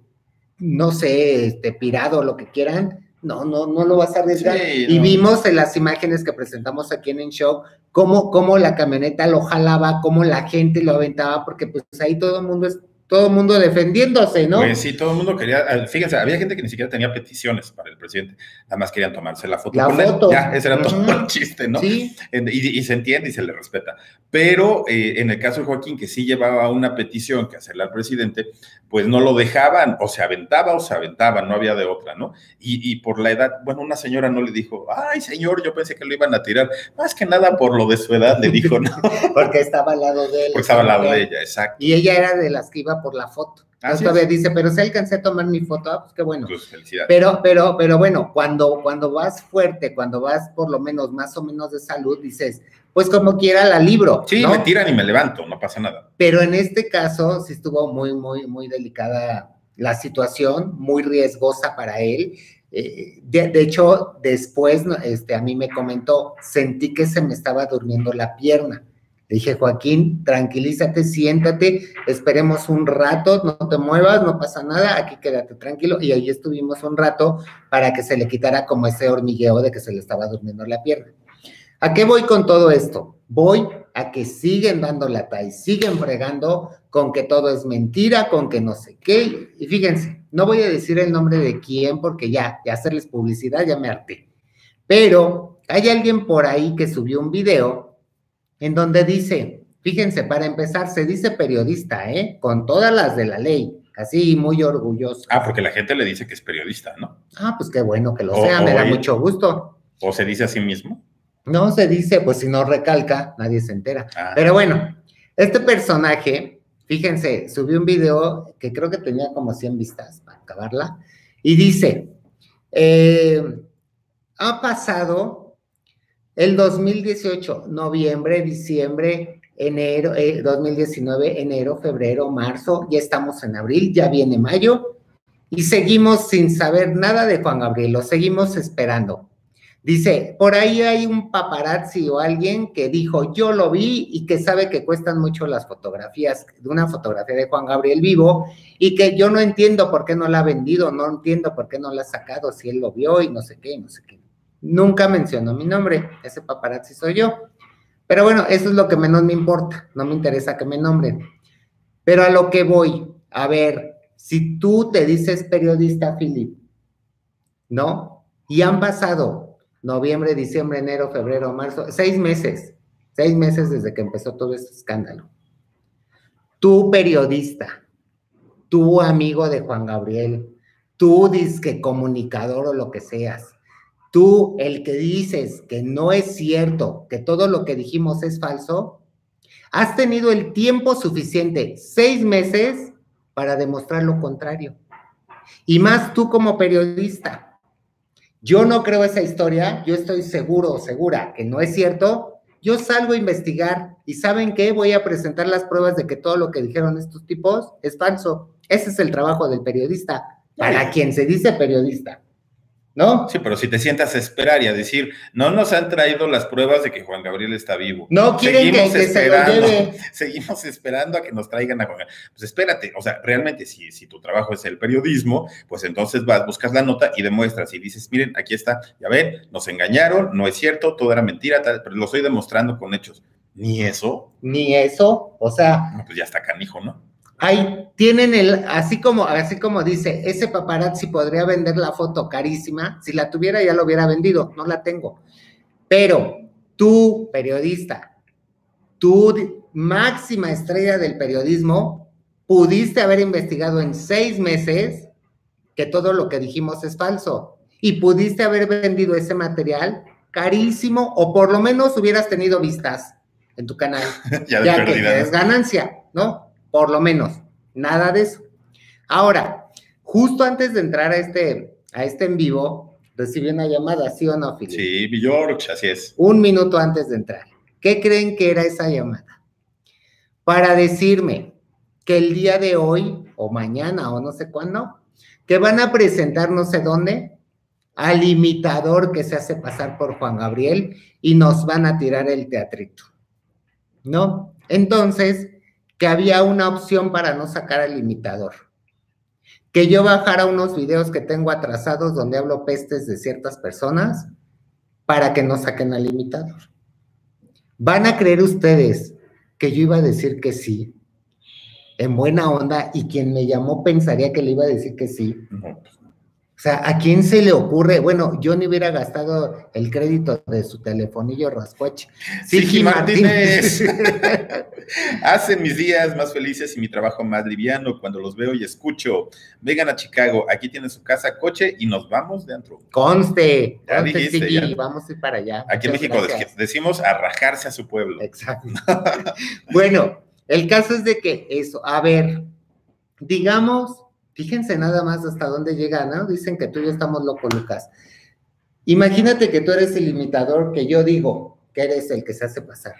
no sé, este, pirado, lo que quieran, no, no, no lo vas a arriesgar. Sí, no. Y vimos en las imágenes que presentamos aquí en En Shock cómo, cómo la camioneta lo jalaba, cómo la gente lo aventaba, porque pues ahí todo el mundo es, todo el mundo defendiéndose, ¿no? Pues sí, todo el mundo quería, fíjense, había gente que ni siquiera tenía peticiones para el presidente, nada más querían tomarse la foto. La con foto. Él. Ya, ese era todo uh-huh. el chiste, ¿no? Sí. Y, y se entiende y se le respeta. Pero eh, en el caso de Joaquín, que sí llevaba una petición que hacerle al presidente, pues no lo dejaban, o se aventaba o se aventaba, no había de otra, ¿no? Y, y por la edad, bueno, una señora no le dijo, ay, señor, yo pensé que lo iban a tirar. Más que nada por lo de su edad, le dijo, ¿no? Porque estaba al lado de él. Porque estaba al lado de ella, exacto. Y ella era de las que iba por la foto. Entonces, todavía dice, pero si alcancé a tomar mi foto, ah, pues qué bueno. Pues pero, pero, pero bueno, cuando, cuando vas fuerte, cuando vas por lo menos más o menos de salud, dices, pues como quiera la libro. Sí, ¿no? Me tiran y me levanto, no pasa nada. Pero en este caso sí estuvo muy, muy, muy delicada la situación, muy riesgosa para él. Eh, de, de hecho, después este, a mí me comentó, sentí que se me estaba durmiendo la pierna. Le dije, Joaquín, tranquilízate, siéntate, esperemos un rato, no te muevas, no pasa nada, aquí quédate tranquilo. Y ahí estuvimos un rato para que se le quitara como ese hormigueo de que se le estaba durmiendo la pierna. ¿A qué voy con todo esto? Voy a que siguen dando la talla, siguen fregando con que todo es mentira, con que no sé qué. Y fíjense, no voy a decir el nombre de quién porque ya, ya hacerles publicidad ya me harté. Pero hay alguien por ahí que subió un video en donde dice, fíjense, para empezar, se dice periodista, ¿eh? Con todas las de la ley, así muy orgulloso. Ah, porque la gente le dice que es periodista, ¿no? Ah, pues qué bueno que lo o, sea, me da él, mucho gusto. ¿O se dice a sí mismo? No se dice, pues si no recalca, nadie se entera. Ah. Pero bueno, este personaje, fíjense, subió un video que creo que tenía como cien vistas para acabarla, y dice, eh, ha pasado el dos mil dieciocho, noviembre, diciembre, enero, eh, dos mil diecinueve, enero, febrero, marzo, ya estamos en abril, ya viene mayo, y seguimos sin saber nada de Juan Gabriel, lo seguimos esperando. Dice, por ahí hay un paparazzi o alguien que dijo, yo lo vi y que sabe que cuestan mucho las fotografías, una fotografía de Juan Gabriel vivo, y que yo no entiendo por qué no la ha vendido, no entiendo por qué no la ha sacado, si él lo vio y no sé qué, y no sé qué. Nunca mencionó mi nombre, ese paparazzi soy yo. Pero bueno, eso es lo que menos me importa, no me interesa que me nombren. Pero a lo que voy, a ver, si tú te dices periodista, Philip, ¿no? Y han pasado noviembre, diciembre, enero, febrero, marzo, seis meses, seis meses desde que empezó todo este escándalo. Tú periodista, tú amigo de Juan Gabriel, tú disque comunicador o lo que seas, tú el que dices que no es cierto, que todo lo que dijimos es falso, has tenido el tiempo suficiente, seis meses, para demostrar lo contrario. Y más tú como periodista. Yo no creo esa historia, yo estoy seguro o segura que no es cierto, yo salgo a investigar y ¿saben qué? Voy a presentar las pruebas de que todo lo que dijeron estos tipos es falso. Ese es el trabajo del periodista, para quien se dice periodista, ¿no? Sí, pero si te sientas a esperar y a decir, no nos han traído las pruebas de que Juan Gabriel está vivo. No quieren que, que se lo lleve. Seguimos esperando a que nos traigan a Juan Gabriel. Pues espérate, o sea, realmente si, si tu trabajo es el periodismo, pues entonces vas, buscas la nota y demuestras y dices, miren, aquí está, ya ven, nos engañaron, no es cierto, todo era mentira, tal, pero lo estoy demostrando con hechos. Ni eso. Ni eso, o sea. No, pues ya está canijo, ¿no? Ahí tienen el, así como, así como dice, ese paparazzi podría vender la foto carísima, si la tuviera ya lo hubiera vendido, no la tengo. Pero tú, periodista, tú, máxima estrella del periodismo, pudiste haber investigado en seis meses que todo lo que dijimos es falso y pudiste haber vendido ese material carísimo o por lo menos hubieras tenido vistas en tu canal, ya, de ya que es ganancia, ¿no? Por lo menos, nada de eso. Ahora, justo antes de entrar a este, a este en vivo, recibí una llamada, ¿sí o no, Filipe? Sí, George, así es. Un minuto antes de entrar. ¿Qué creen que era esa llamada? Para decirme que el día de hoy, o mañana, o no sé cuándo, que van a presentar no sé dónde, al imitador que se hace pasar por Juan Gabriel, y nos van a tirar el teatrito, ¿no? Entonces, que había una opción para no sacar al imitador, que yo bajara unos videos que tengo atrasados donde hablo pestes de ciertas personas para que no saquen al imitador. ¿Van a creer ustedes que yo iba a decir que sí? En buena onda, y quien me llamó pensaría que le iba a decir que sí. O sea, ¿a quién se le ocurre? Bueno, yo ni hubiera gastado el crédito de su telefonillo rascuache. Sigi Martínez. Martínez. Hacen mis días más felices y mi trabajo más liviano cuando los veo y escucho. Vengan a Chicago, aquí tienen su casa, coche y nos vamos de antro. Conste, ya conste, dijiste, sí, ya. Vamos a ir para allá. Aquí muchas en México gracias. Decimos a rajarse a su pueblo. Exacto. Bueno, el caso es de que eso, a ver, digamos, fíjense nada más hasta dónde llega, ¿no? Dicen que tú y yo estamos locos, Lucas. Imagínate que tú eres el imitador, que yo digo que eres el que se hace pasar.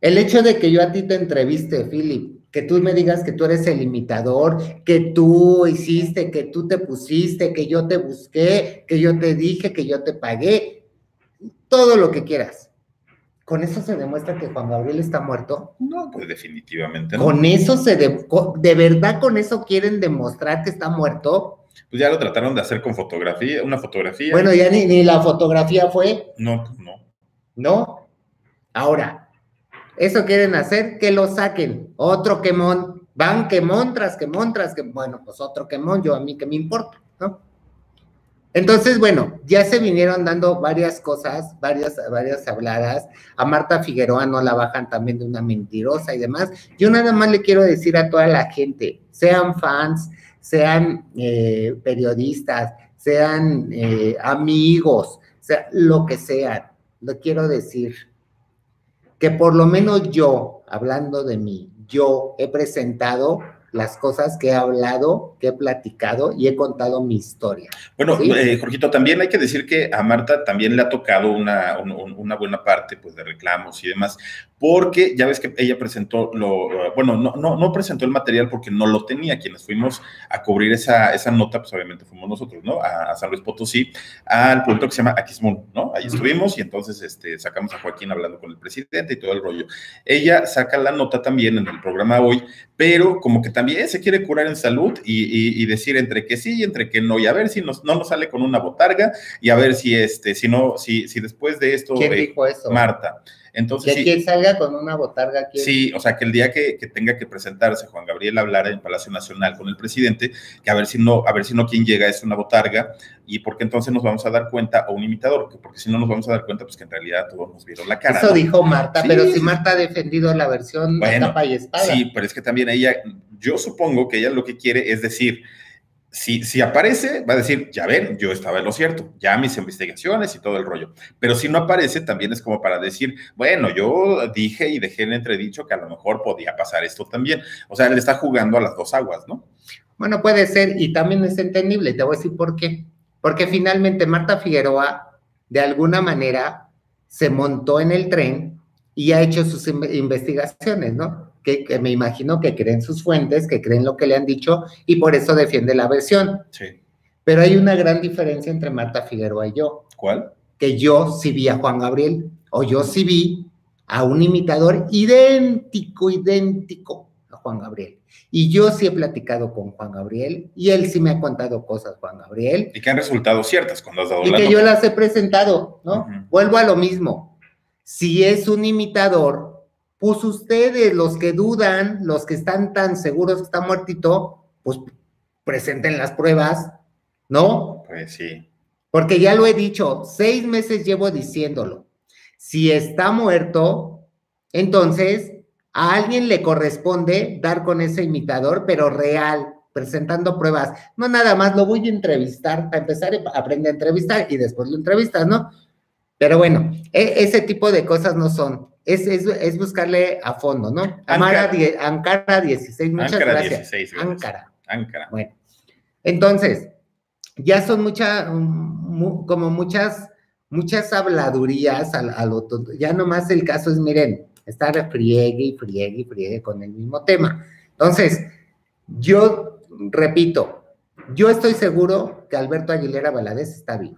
El hecho de que yo a ti te entreviste, Philip, que tú me digas que tú eres el imitador, que tú hiciste, que tú te pusiste, que yo te busqué, que yo te dije, que yo te pagué, todo lo que quieras. ¿Con eso se demuestra que Juan Gabriel está muerto? No, pues definitivamente no. ¿Con eso se de, de verdad con eso quieren demostrar que está muerto? Pues ya lo trataron de hacer con fotografía, una fotografía. Bueno, ya ni, ni la fotografía fue. No, no. ¿No? Ahora, eso quieren hacer, que lo saquen. Otro quemón. Van quemón tras quemón tras quemón. Bueno, pues otro quemón, yo a mí que me importa, ¿no? Entonces, bueno, ya se vinieron dando varias cosas, varias, varias habladas. A Marta Figueroa no la bajan también de una mentirosa y demás. Yo nada más le quiero decir a toda la gente, sean fans, sean eh, periodistas, sean eh, amigos, sea lo que sean, lo quiero decir, que por lo menos yo, hablando de mí, yo he presentado las cosas que he hablado, que he platicado y he contado mi historia. Bueno, ¿sí? eh, Jorgito, también hay que decir que a Marta también le ha tocado una, un, una buena parte pues, de reclamos y demás, porque ya ves que ella presentó, lo bueno, no, no, no presentó el material porque no lo tenía. Quienes fuimos a cubrir esa, esa nota, pues obviamente fuimos nosotros, ¿no? A, a San Luis Potosí, al pueblo que se llama Aquismón, ¿no? Ahí estuvimos y entonces este, sacamos a Joaquín hablando con el presidente y todo el rollo. Ella saca la nota también en el programa hoy, pero como que también También se quiere curar en salud y, y, y decir entre que sí y entre que no, y a ver si nos, no nos sale con una botarga, y a ver si este, si no, si, si después de esto. ¿Quién eh, dijo eso? Marta. Entonces, que sí, quien salga con una botarga. ¿Quién? Sí, o sea, que el día que, que tenga que presentarse Juan Gabriel a hablar en Palacio Nacional con el presidente, que a ver si no, a ver si no quien llega es una botarga, y porque entonces nos vamos a dar cuenta, o un imitador, porque si no nos vamos a dar cuenta, pues que en realidad todos nos vieron la cara. Eso, ¿no? Dijo Marta, sí. Pero si Marta ha defendido la versión de bueno, capa y espada. Sí, pero es que también ella, yo supongo que ella lo que quiere es decir... Si, si aparece, va a decir, ya ven, yo estaba en lo cierto, ya mis investigaciones y todo el rollo. Pero si no aparece, también es como para decir, bueno, yo dije y dejé en entredicho que a lo mejor podía pasar esto también. O sea, él está jugando a las dos aguas, ¿no? Bueno, puede ser, y también es entendible, te voy a decir por qué. Porque finalmente Marta Figueroa, de alguna manera, se montó en el tren y ha hecho sus investigaciones, ¿no? Que, que me imagino que creen sus fuentes, que creen lo que le han dicho, y por eso defiende la versión. Sí. Pero hay una gran diferencia entre Marta Figueroa y yo. ¿Cuál? Que yo sí vi a Juan Gabriel, o yo sí vi a un imitador idéntico, idéntico a Juan Gabriel. Y yo sí he platicado con Juan Gabriel, y él sí me ha contado cosas, Juan Gabriel. Y que han resultado ciertas cuando has dado la nota. Y que yo las he presentado, ¿no? Uh-huh. Vuelvo a lo mismo. Si es un imitador... Pues ustedes, los que dudan, los que están tan seguros que está muertito, pues presenten las pruebas, ¿no? Pues sí. Porque ya lo he dicho, seis meses llevo diciéndolo. Si está muerto, entonces a alguien le corresponde dar con ese imitador, pero real, presentando pruebas. No nada más, lo voy a entrevistar, para empezar aprende a entrevistar y después lo entrevistas, ¿no? Pero bueno, e- ese tipo de cosas no son... Es, es, es buscarle a fondo, ¿no? Ankara, die, Ankara dieciséis, muchas Ankara gracias. dieciséis, Ankara. Ankara. Bueno, entonces, ya son muchas, como muchas, muchas habladurías a, a lo tonto. Ya nomás el caso es, miren, estar friegue y friegue y friegue con el mismo tema. Entonces, yo repito, yo estoy seguro que Alberto Aguilera Valadez está vivo.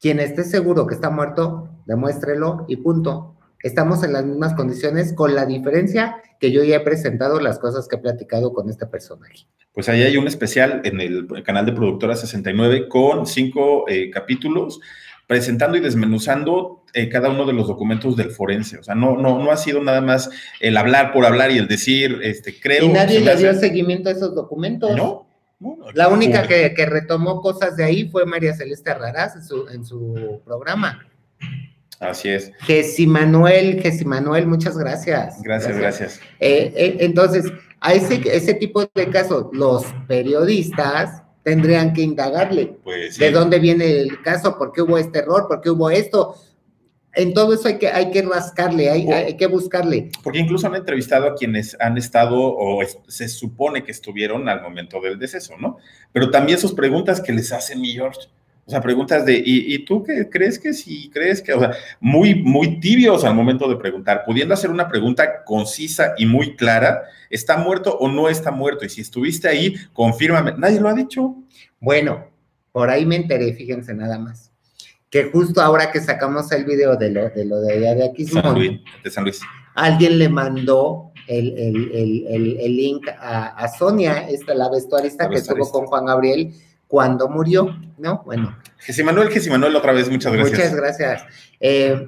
Quien esté seguro que está muerto, demuéstrelo y punto. Estamos en las mismas condiciones, con la diferencia que yo ya he presentado las cosas que he platicado con este personaje. Pues ahí hay un especial en el canal de Productora sesenta y nueve con cinco eh, capítulos, presentando y desmenuzando eh, cada uno de los documentos del forense. O sea, no, no, no ha sido nada más el hablar por hablar y el decir, este, creo... Y nadie le dio seguimiento a esos documentos. No. La única que, que retomó cosas de ahí fue María Celeste Raraz en su, en su programa. Así es. Jesse Manuel, Jesse Manuel, muchas gracias. Gracias, gracias. gracias. Eh, eh, entonces, a ese, ese tipo de casos, los periodistas tendrían que indagarle. Pues, sí. ¿De dónde viene el caso? ¿Por qué hubo este error? ¿Por qué hubo esto? En todo eso hay que, hay que rascarle, hay, hay que buscarle. Porque incluso han entrevistado a quienes han estado o es, se supone que estuvieron al momento del deceso, ¿no? Pero también sus preguntas que les hacen mi George. O sea, preguntas de, ¿y, y tú qué crees que sí? ¿Crees que? O sea, muy, muy tibios al momento de preguntar, pudiendo hacer una pregunta concisa y muy clara, ¿está muerto o no está muerto? Y si estuviste ahí, confírmame. Nadie lo ha dicho. Bueno, por ahí me enteré, fíjense nada más, que justo ahora que sacamos el video de lo de, lo de allá de Aquismón, San Luis, de San Luis, alguien le mandó el, el, el, el, el link a, a Sonia, esta, la vestuarista la que vestuarista. estuvo con Juan Gabriel, cuando murió, ¿no? Bueno. Jesse Manuel, Jesse Manuel, otra vez, muchas gracias. Muchas gracias. Eh,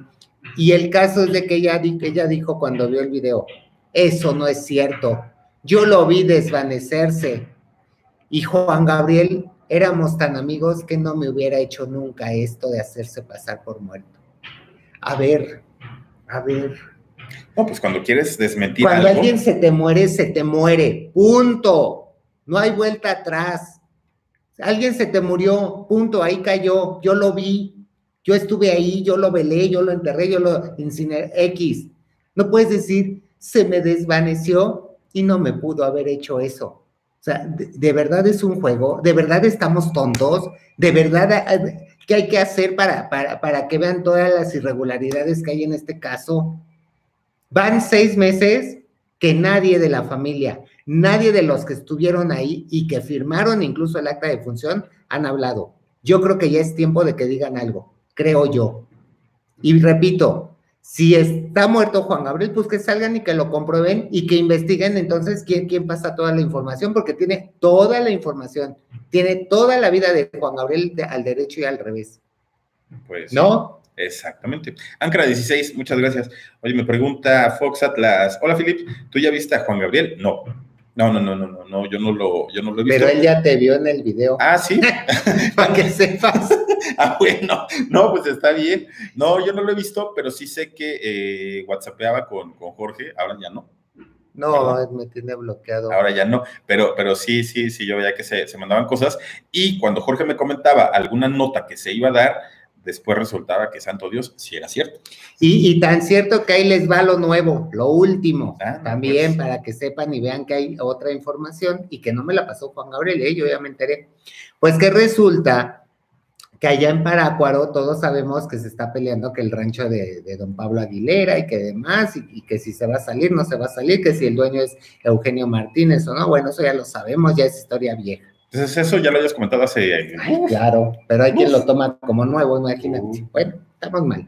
Y el caso es de que ella, ella dijo cuando vio el video, eso no es cierto, yo lo vi desvanecerse, y Juan Gabriel, éramos tan amigos que no me hubiera hecho nunca esto de hacerse pasar por muerto. A ver, a ver. No, pues cuando quieres desmentir algo. Cuando alguien se te muere, se te muere, punto. No hay vuelta atrás. Alguien se te murió, punto, ahí cayó, yo lo vi, yo estuve ahí, yo lo velé, yo lo enterré, yo lo incineré, X. No puedes decir, se me desvaneció y no me pudo haber hecho eso. O sea, de, de verdad es un juego, de verdad estamos tontos, de verdad, ¿qué hay que hacer para, para, para que vean todas las irregularidades que hay en este caso? Van seis meses que nadie de la familia, nadie de los que estuvieron ahí y que firmaron incluso el acta de función han hablado. Yo creo que ya es tiempo de que digan algo, creo yo. Y repito, si está muerto Juan Gabriel, pues que salgan y que lo comprueben y que investiguen entonces quién, quién pasa toda la información, porque tiene toda la información, tiene toda la vida de Juan Gabriel al derecho y al revés. Pues, ¿no? Exactamente. Ankara dieciséis, muchas gracias. Oye, me pregunta Fox Atlas, hola Filip, ¿tú ya viste a Juan Gabriel? No. No, no, no, no, no, no, yo no lo, yo no lo he visto. Pero él ya te vio en el video. Ah, sí. Para que sepas. Ah, bueno, no, pues está bien. No, yo no lo he visto, pero sí sé que eh, whatsappeaba con, con Jorge, ahora ya no. No, ¿verdad? Me tiene bloqueado. Ahora ya no, pero, pero sí, sí, sí, yo veía que se, se mandaban cosas. Y cuando Jorge me comentaba alguna nota que se iba a dar, después resultaba que santo Dios sí era cierto. Y, y tan cierto que ahí les va lo nuevo, lo último, ah, también pues, para que sepan y vean que hay otra información y que no me la pasó Juan Gabriel, ¿eh? Yo ya me enteré. Pues que resulta que allá en Parácuaro todos sabemos que se está peleando que el rancho de, de don Pablo Aguilera y que demás, y, y que si se va a salir, no se va a salir, que si el dueño es Eugenio Martínez o no, bueno, eso ya lo sabemos, ya es historia vieja. Entonces eso ya lo habías comentado hace... Ay, claro, pero hay quien lo toma como nuevo, imagínate. Bueno, estamos mal.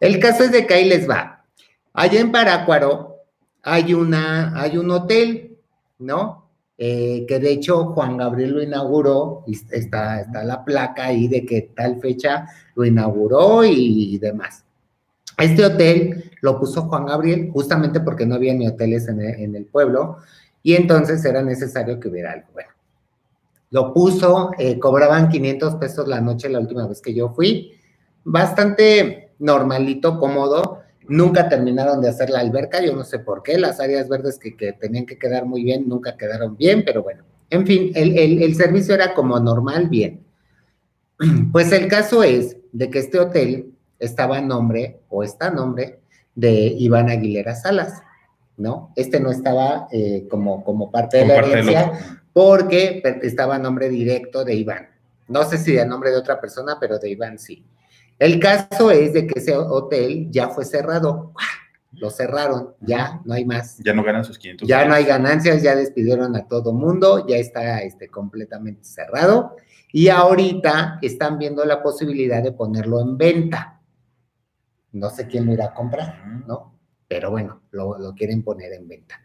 El caso es de que ahí les va. Allá en Parácuaro hay, una, hay un hotel, ¿no? Eh, que de hecho Juan Gabriel lo inauguró, y está, está la placa ahí de que tal fecha lo inauguró y, y demás. Este hotel lo puso Juan Gabriel justamente porque no había ni hoteles en el, en el pueblo y entonces era necesario que hubiera algo. Bueno. Lo puso, eh, cobraban quinientos pesos la noche la última vez que yo fui. Bastante normalito, cómodo. Nunca terminaron de hacer la alberca, yo no sé por qué. Las áreas verdes que, que tenían que quedar muy bien, nunca quedaron bien, pero bueno. En fin, el, el, el servicio era como normal, bien. Pues el caso es de que este hotel estaba a nombre, o está a nombre, de Iván Aguilera Salas, ¿no? Este no estaba eh, como, como parte de la herencia, porque estaba a nombre directo de Iván. No sé si a nombre de otra persona, pero de Iván sí. El caso es de que ese hotel ya fue cerrado. Lo cerraron, ya no hay más. Ya no ganan sus quinientos. Ya no hay ganancias, ya despidieron a todo mundo, ya está este, completamente cerrado. Y ahorita están viendo la posibilidad de ponerlo en venta. No sé quién lo irá a comprar, ¿no? Pero bueno, lo, lo quieren poner en venta.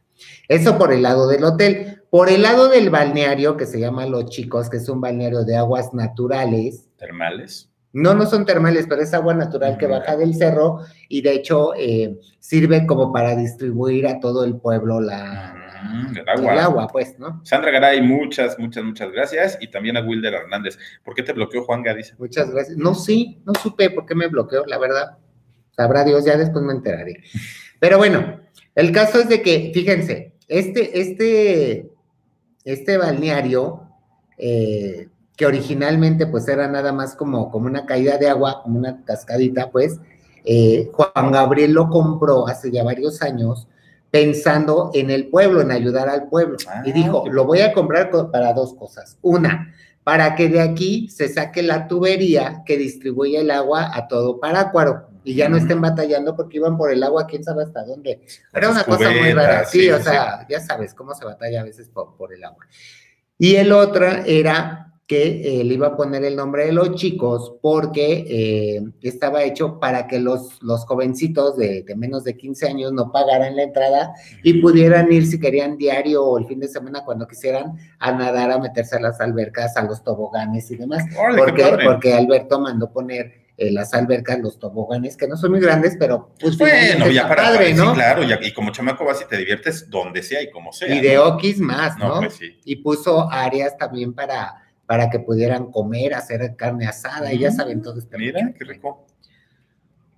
Eso por el lado del hotel. Por el lado del balneario, que se llama Los Chicos, que es un balneario de aguas naturales. ¿Termales? No, no son termales, pero es agua natural uh-huh. que baja del cerro y de hecho eh, sirve como para distribuir a todo el pueblo la, uh-huh. la, el, agua. el agua, pues, ¿no? Sandra Garay, muchas, muchas, muchas gracias. Y también a Wilder Hernández. ¿Por qué te bloqueó Juan Gadiza? Muchas gracias. No, sí, no supe por qué me bloqueó, la verdad. Sabrá Dios, ya después me enteraré. Pero bueno, el caso es de que, fíjense, este, este, este balneario, eh, que originalmente pues era nada más como, como una caída de agua, como una cascadita, pues, eh, Juan Gabriel lo compró hace ya varios años pensando en el pueblo, en ayudar al pueblo. Ah, y dijo, lo voy a comprar para dos cosas. Una, para que de aquí se saque la tubería que distribuye el agua a todo Parácuaro. Y ya no estén batallando porque iban por el agua, quién sabe hasta dónde. Era una cosa muy rara, sí, sí o sí. sea, ya sabes cómo se batalla a veces por, por el agua. Y el otro era que eh, le iba a poner el nombre de Los Chicos porque eh, estaba hecho para que los, los jovencitos de, de menos de quince años no pagaran la entrada y pudieran ir si querían diario o el fin de semana cuando quisieran a nadar, a meterse a las albercas, a los toboganes y demás. Porque, porque Alberto mandó poner eh, las albercas, los toboganes, que no son muy grandes, pero pues bueno, ya para padre, ¿no? Sí, claro, ya, y como chamaco vas y te diviertes donde sea y como sea. Y de oquis más, ¿no? ¿no? Pues sí. Y puso áreas también para, para que pudieran comer, hacer carne asada, mm, y ya saben todo esto. Mira, qué rico.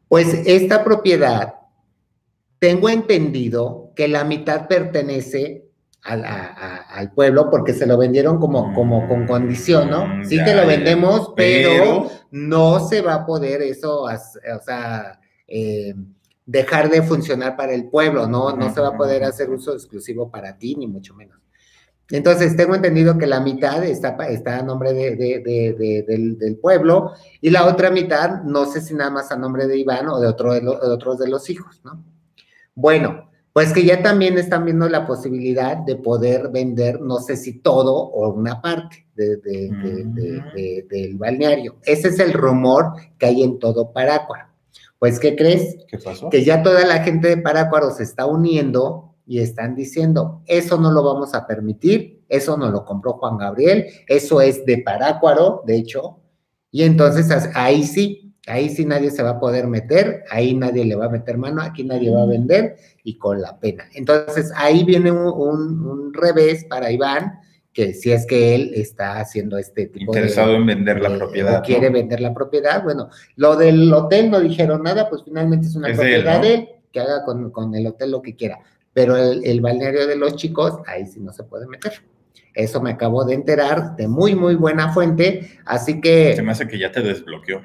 Pues esta propiedad, tengo entendido que la mitad pertenece al, a, a, al pueblo, porque se lo vendieron como, como con condición, ¿no? Sí, ya, te lo vendemos, pero, pero no se va a poder eso, o sea, eh, dejar de funcionar para el pueblo, ¿no? No se va a poder hacer uso exclusivo para ti, ni mucho menos. Entonces, tengo entendido que la mitad está, está a nombre de, de, de, de, del, del pueblo, y la otra mitad, no sé si nada más a nombre de Iván o de, otro de, lo, de otros de los hijos, ¿no? Bueno, pues que ya también están viendo la posibilidad de poder vender, no sé si todo o una parte de, de, de, de, de, de, del balneario. Ese es el rumor que hay en todo Parácuaro. Pues, ¿qué crees? ¿Qué pasó? Que ya toda la gente de Parácuaro se está uniendo y están diciendo, eso no lo vamos a permitir, eso no lo compró Juan Gabriel, eso es de Parácuaro, de hecho, y entonces ahí sí, ahí sí nadie se va a poder meter, ahí nadie le va a meter mano, aquí nadie va a vender, y con la pena. Entonces, ahí viene un, un, un revés para Iván, que si es que él está haciendo este tipo interesado de... interesado en vender la de, propiedad. Quiere, ¿no?, vender la propiedad. Bueno, lo del hotel no dijeron nada, pues finalmente es una es propiedad de él, ¿no?, de él, que haga con, con el hotel lo que quiera. Pero el, el balneario de los chicos, ahí sí no se puede meter. Eso me acabo de enterar de muy, muy buena fuente, así que... Se me hace que ya te desbloqueó.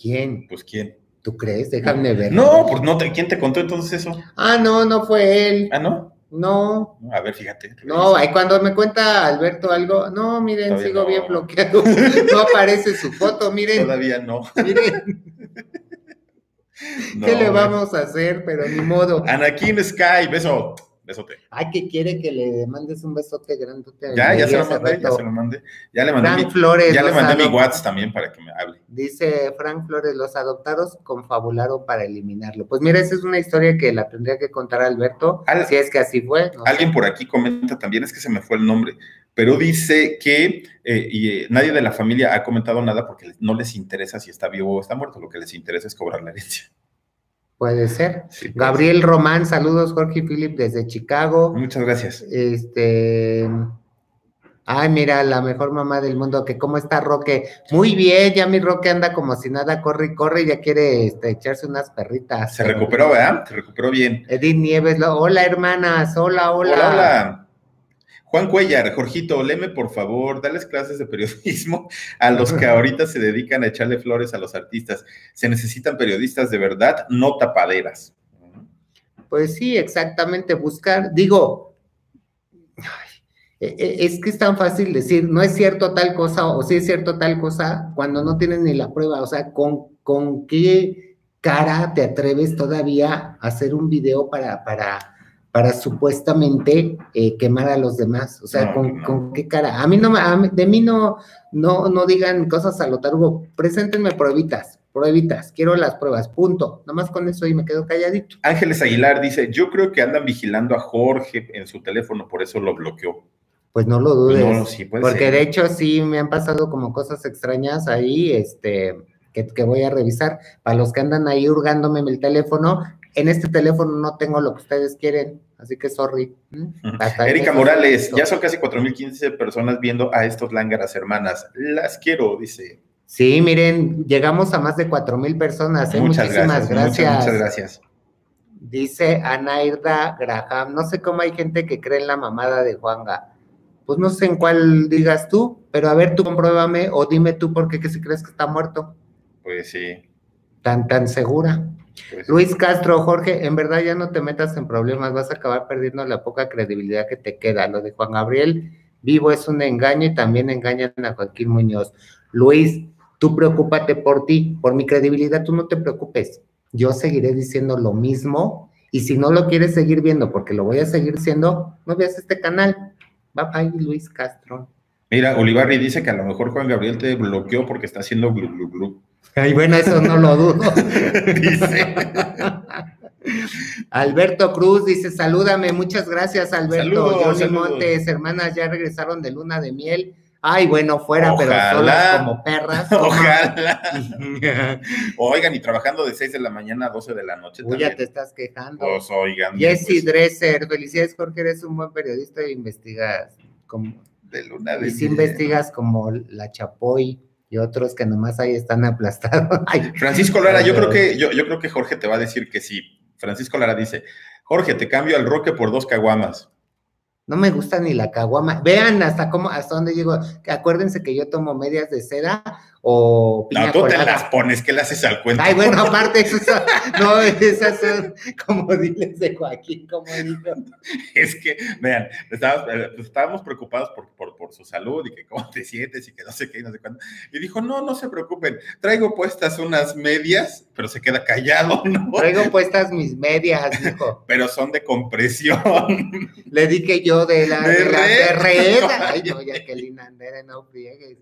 ¿Quién? Pues, ¿quién? ¿Tú crees? Déjame ver. No, pues no, te, ¿quién te contó entonces eso? Ah, no, no fue él. ¿Ah, no? No. A ver, fíjate. No, ahí cuando me cuenta Alberto algo, no, miren, todavía sigo no. bien bloqueado. No aparece su foto, miren. Todavía no. Miren. No, ¿qué le vamos a hacer? Pero ni modo. Anakin Sky, beso. Besote. Ay, que quiere que le mandes un besote grandote. Ya, ya se lo mandé, ya se lo mandé. Ya le mandé Frank mi, Flores ya le mandé mi WhatsApp también para que me hable. Dice Frank Flores, los adoptados confabularon para eliminarlo. Pues mira, esa es una historia que la tendría que contar Alberto, Al, si es que así fue. No alguien sé. Por aquí comenta también, es que se me fue el nombre, pero dice que eh, y, eh, nadie de la familia ha comentado nada porque no les interesa si está vivo o está muerto, lo que les interesa es cobrar la herencia. Puede ser. Sí, Gabriel gracias. Román, saludos, Jorge y Philip desde Chicago. Muchas gracias. Este, ay, mira, la mejor mamá del mundo, que cómo está Roque. Muy bien, ya mi Roque anda como si nada, corre y corre, ya quiere este, echarse unas perritas. Se recuperó, ¿verdad? Se recuperó bien. Edith Nieves, lo, hola hermanas, hola, hola. Hola, hola. Juan Cuellar, Jorgito, léeme por favor, dales clases de periodismo a los que ahorita se dedican a echarle flores a los artistas. Se necesitan periodistas de verdad, no tapaderas. Pues sí, exactamente, buscar, digo, ay, es que es tan fácil decir, no es cierto tal cosa, o sí es cierto tal cosa, cuando no tienes ni la prueba, o sea, ¿con, con qué cara te atreves todavía a hacer un video para... para para supuestamente eh, quemar a los demás, o sea, no, con, no. ¿con qué cara? A mí no, a mí, de mí no, no, no digan cosas a lo tarugo, preséntenme pruebitas, pruebitas, quiero las pruebas, punto, nomás con eso y me quedo calladito. Ángeles Aguilar dice, yo creo que andan vigilando a Jorge en su teléfono, por eso lo bloqueó. Pues no lo dudes, no, sí, porque ser. De hecho sí me han pasado como cosas extrañas ahí, este, que, que voy a revisar, para los que andan ahí hurgándome en el teléfono. En este teléfono no tengo lo que ustedes quieren, así que sorry. Hasta Erika Morales, ya son casi cuatro mil quince personas viendo a estos lángaras hermanas. Las quiero, dice. Sí, miren, llegamos a más de cuatro mil personas. ¿eh? Muchas Muchísimas gracias. gracias. Muchas, muchas gracias. Dice Anairda Graham, no sé cómo hay gente que cree en la mamada de Juanga. Pues no sé en cuál digas tú, pero a ver, tú compruébame o dime tú por qué que si crees que está muerto. Pues sí. Tan, tan segura. Pues, Luis Castro, Jorge, en verdad ya no te metas en problemas, vas a acabar perdiendo la poca credibilidad que te queda. Lo de Juan Gabriel vivo es un engaño y también engañan a Joaquín Muñoz. Luis, tú preocúpate por ti, por mi credibilidad, tú no te preocupes. Yo seguiré diciendo lo mismo y si no lo quieres seguir viendo porque lo voy a seguir diciendo, no veas este canal. Bye bye, Luis Castro. Mira, Olivarri dice que a lo mejor Juan Gabriel te bloqueó porque está haciendo glu glu glu. Ay, bueno, eso no lo dudo. Dice. Alberto Cruz dice, salúdame, muchas gracias Alberto. Saludos, Johnny saludos. Montes, hermanas, ya regresaron de luna de miel. Ay, bueno, fuera, ojalá, pero solas como perras. Ojalá. Oigan, y trabajando de seis de la mañana a doce de la noche. Uy, también. Ya te estás quejando. Pues, oigan. Jesse pues. Dresser, felicidades, Jorge, eres un buen periodista e investigas como... De luna de y si investigas como la Chapoy y otros que nomás ahí están aplastados. Ay. Francisco Lara, yo creo que yo, yo creo que Jorge te va a decir que sí. Francisco Lara dice, Jorge, te cambio al Roque por dos caguamas. No me gusta ni la caguama. Vean hasta cómo, hasta dónde llego. Acuérdense que yo tomo medias de seda o piña No, tú colada. Te las pones, que le haces al cuento. Ay, bueno, aparte, eso son, no, esas son como diles de Joaquín, como digo. Es que, vean, estábamos, estábamos preocupados por, por, por su salud y que cómo te sientes y que no sé qué y no sé cuándo. Y dijo, no, no se preocupen, traigo puestas unas medias, pero se queda callado, ¿no? Traigo puestas mis medias, dijo. Pero son de compresión. Le dije yo. De la de, de, red. La, de red. Ay, no, Jacqueline Andere, no friegues.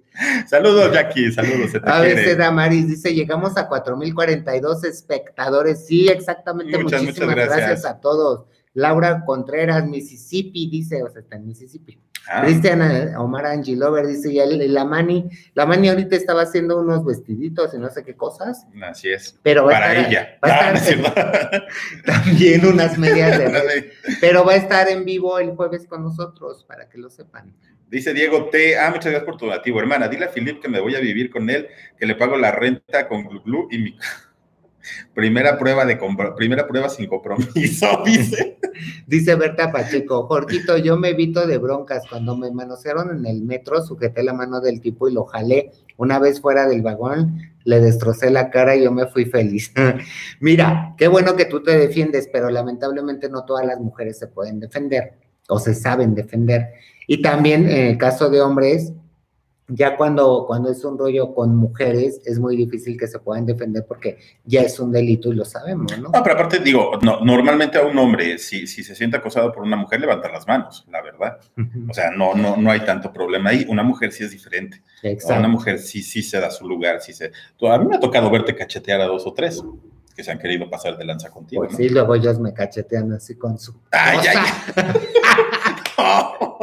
Saludos, Jackie, saludos. Se te a quiere. Veces Damaris dice, llegamos a cuatro mil cuarenta y dos espectadores. Sí, exactamente, muchas, muchísimas muchas gracias. gracias a todos. Laura Contreras, Mississippi, dice, o sea, está en Mississippi. Ah. Cristian Omar Angelover dice, y el, la Mani, la Mani ahorita estaba haciendo unos vestiditos y no sé qué cosas. Así es, pero va para estar, ella. Va ah, estar, no, no. También unas medias de red, pero va a estar en vivo el jueves con nosotros, para que lo sepan. Dice Diego T. Ah, muchas gracias por tu donativo, hermana. Dile a Filip que me voy a vivir con él, que le pago la renta con Glu Glu y mi... Primera prueba de primera prueba sin compromiso, dice. Dice Berta Pacheco, Jorquito, yo me evito de broncas. Cuando me manosearon en el metro, sujeté la mano del tipo y lo jalé. Una vez fuera del vagón, le destrocé la cara y yo me fui feliz. Mira, qué bueno que tú te defiendes, pero lamentablemente no todas las mujeres se pueden defender o se saben defender. Y también en el caso de hombres... Ya cuando, cuando es un rollo con mujeres, es muy difícil que se puedan defender porque ya es un delito y lo sabemos, ¿no? No, pero aparte, digo, no, normalmente a un hombre, si, si se siente acosado por una mujer, levanta las manos, la verdad. O sea, no, no, no hay tanto problema ahí. Una mujer sí es diferente. Exacto. ¿No? Una mujer sí, sí se da su lugar. Sí se... A mí me ha tocado verte cachetear a dos o tres que se han querido pasar de lanza contigo, pues, ¿no? Sí, luego ellos me cachetean así con su... ¡Ay, ay, ay! Oh,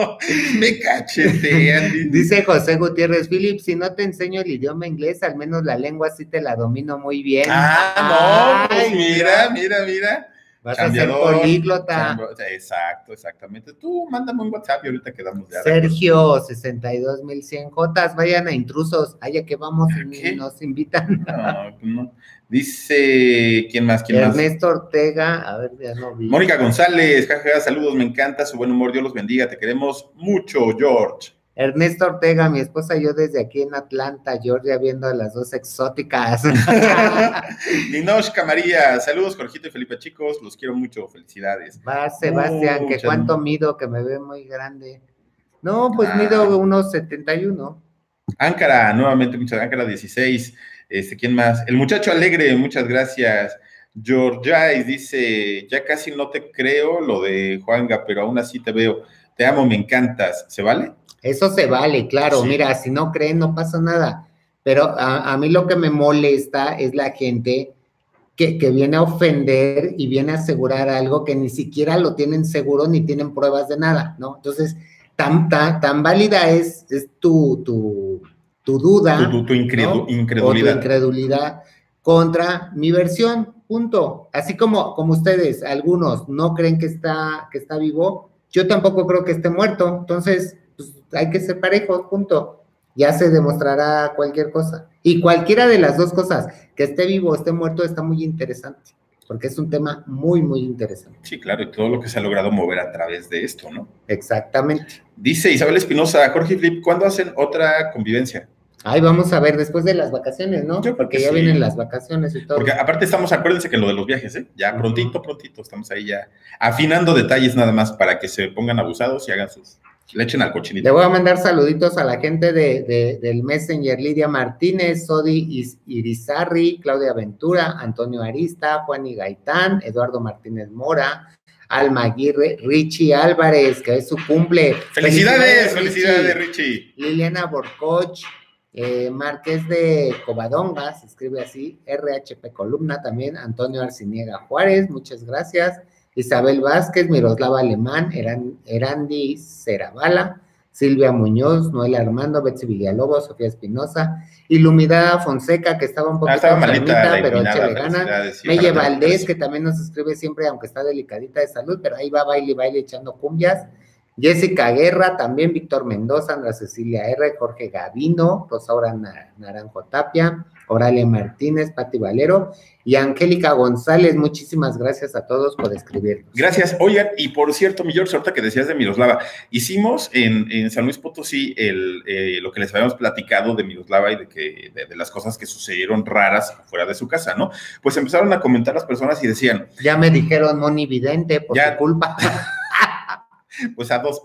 me cachetean. Dice José Gutiérrez, Philip, si no te enseño el idioma inglés, al menos la lengua sí te la domino muy bien. Ah, ay, no, pues mira, mira, mira. Vas cambiador, a ser políglota. Exacto, exactamente. Tú, mándame un WhatsApp y ahorita quedamos de Sergio, sesenta y dos mil cien Jotas, vayan a Intrusos. Allá que vamos y nos invitan. No, no. Dice, ¿quién más? ¿Quién más? Ernesto Ortega, a ver, ya no vi. Mónica González, jajaja, saludos, me encanta su buen humor, Dios los bendiga, te queremos mucho, George. Ernesto Ortega, mi esposa y yo desde aquí en Atlanta, Georgia, viendo a las dos exóticas. Ninoshka María, saludos Jorgito y Felipe, chicos, los quiero mucho, felicidades. Va, Sebastián, que cuánto mido, que me ve muy grande. No, pues ah. mido unos setenta y uno. Ankara, nuevamente, muchas gracias, Ankara dieciséis. Este, ¿quién más? El muchacho alegre, muchas gracias. Georgiais dice, ya casi no te creo lo de Juanga, pero aún así te veo. Te amo, me encantas. ¿Se vale? Eso se vale, claro, sí. Mira, si no creen, no pasa nada, pero a, a mí lo que me molesta es la gente que, que viene a ofender y viene a asegurar algo que ni siquiera lo tienen seguro ni tienen pruebas de nada, ¿no? Entonces, tan, tan, tan válida es, es tu, tu, tu duda, tu, tu, tu, incredu ¿no? incredulidad. O tu incredulidad contra mi versión, punto. Así como, como ustedes, algunos no creen que está, que está vivo, yo tampoco creo que esté muerto, entonces... Hay que ser parejos, punto. Ya se demostrará cualquier cosa. Y cualquiera de las dos cosas, que esté vivo o esté muerto, está muy interesante, porque es un tema muy, muy interesante. Sí, claro, y todo lo que se ha logrado mover a través de esto, ¿no? Exactamente. Dice Isabel Espinosa, Jorge y Flip, ¿cuándo hacen otra convivencia? Ay, vamos a ver, después de las vacaciones, ¿no? Yo porque ya sí. Vienen las vacaciones y todo. Porque aparte estamos, acuérdense que lo de los viajes, ¿eh? Ya prontito, prontito, estamos ahí ya afinando detalles nada más para que se pongan abusados y hagan sus... Le echen al cochinito. Le voy a mandar saluditos a la gente de, de, del Messenger, Lidia Martínez, Sodi Irizarri, Claudia Ventura, Antonio Arista, Juan y Gaitán, Eduardo Martínez Mora, Alma Aguirre, Richie Álvarez, que es su cumple. ¡Felicidades! ¡Felicidades, Richie! Liliana Borcoch, eh, Marqués de Covadonga, se escribe así, R H P Columna también, Antonio Arciniega Juárez, muchas gracias. Isabel Vázquez, Miroslava Alemán, Eran, Erandi Cerabala, Silvia Muñoz, Noelia Armando, Betsy Villalobos, Sofía Espinosa, Ilumida Fonseca, que estaba un poquito ah, malita, pero chévere gana, Melle Valdés, que también nos escribe siempre, aunque está delicadita de salud, pero ahí va baile, baile, echando cumbias, Jessica Guerra, también Víctor Mendoza, Andra Cecilia R, Jorge Gavino, Rosaura Naranjo Tapia, Oralia Martínez, Pati Valero y Angélica González. Muchísimas gracias a todos por escribirnos. Gracias. Oigan, y por cierto, mi George, ahorita que decías de Miroslava, hicimos en, en San Luis Potosí el, eh, lo que les habíamos platicado de Miroslava y de, que, de, de las cosas que sucedieron raras fuera de su casa, ¿no? Pues empezaron a comentar las personas y decían... Ya me dijeron monividente por tu culpa. Pues a dos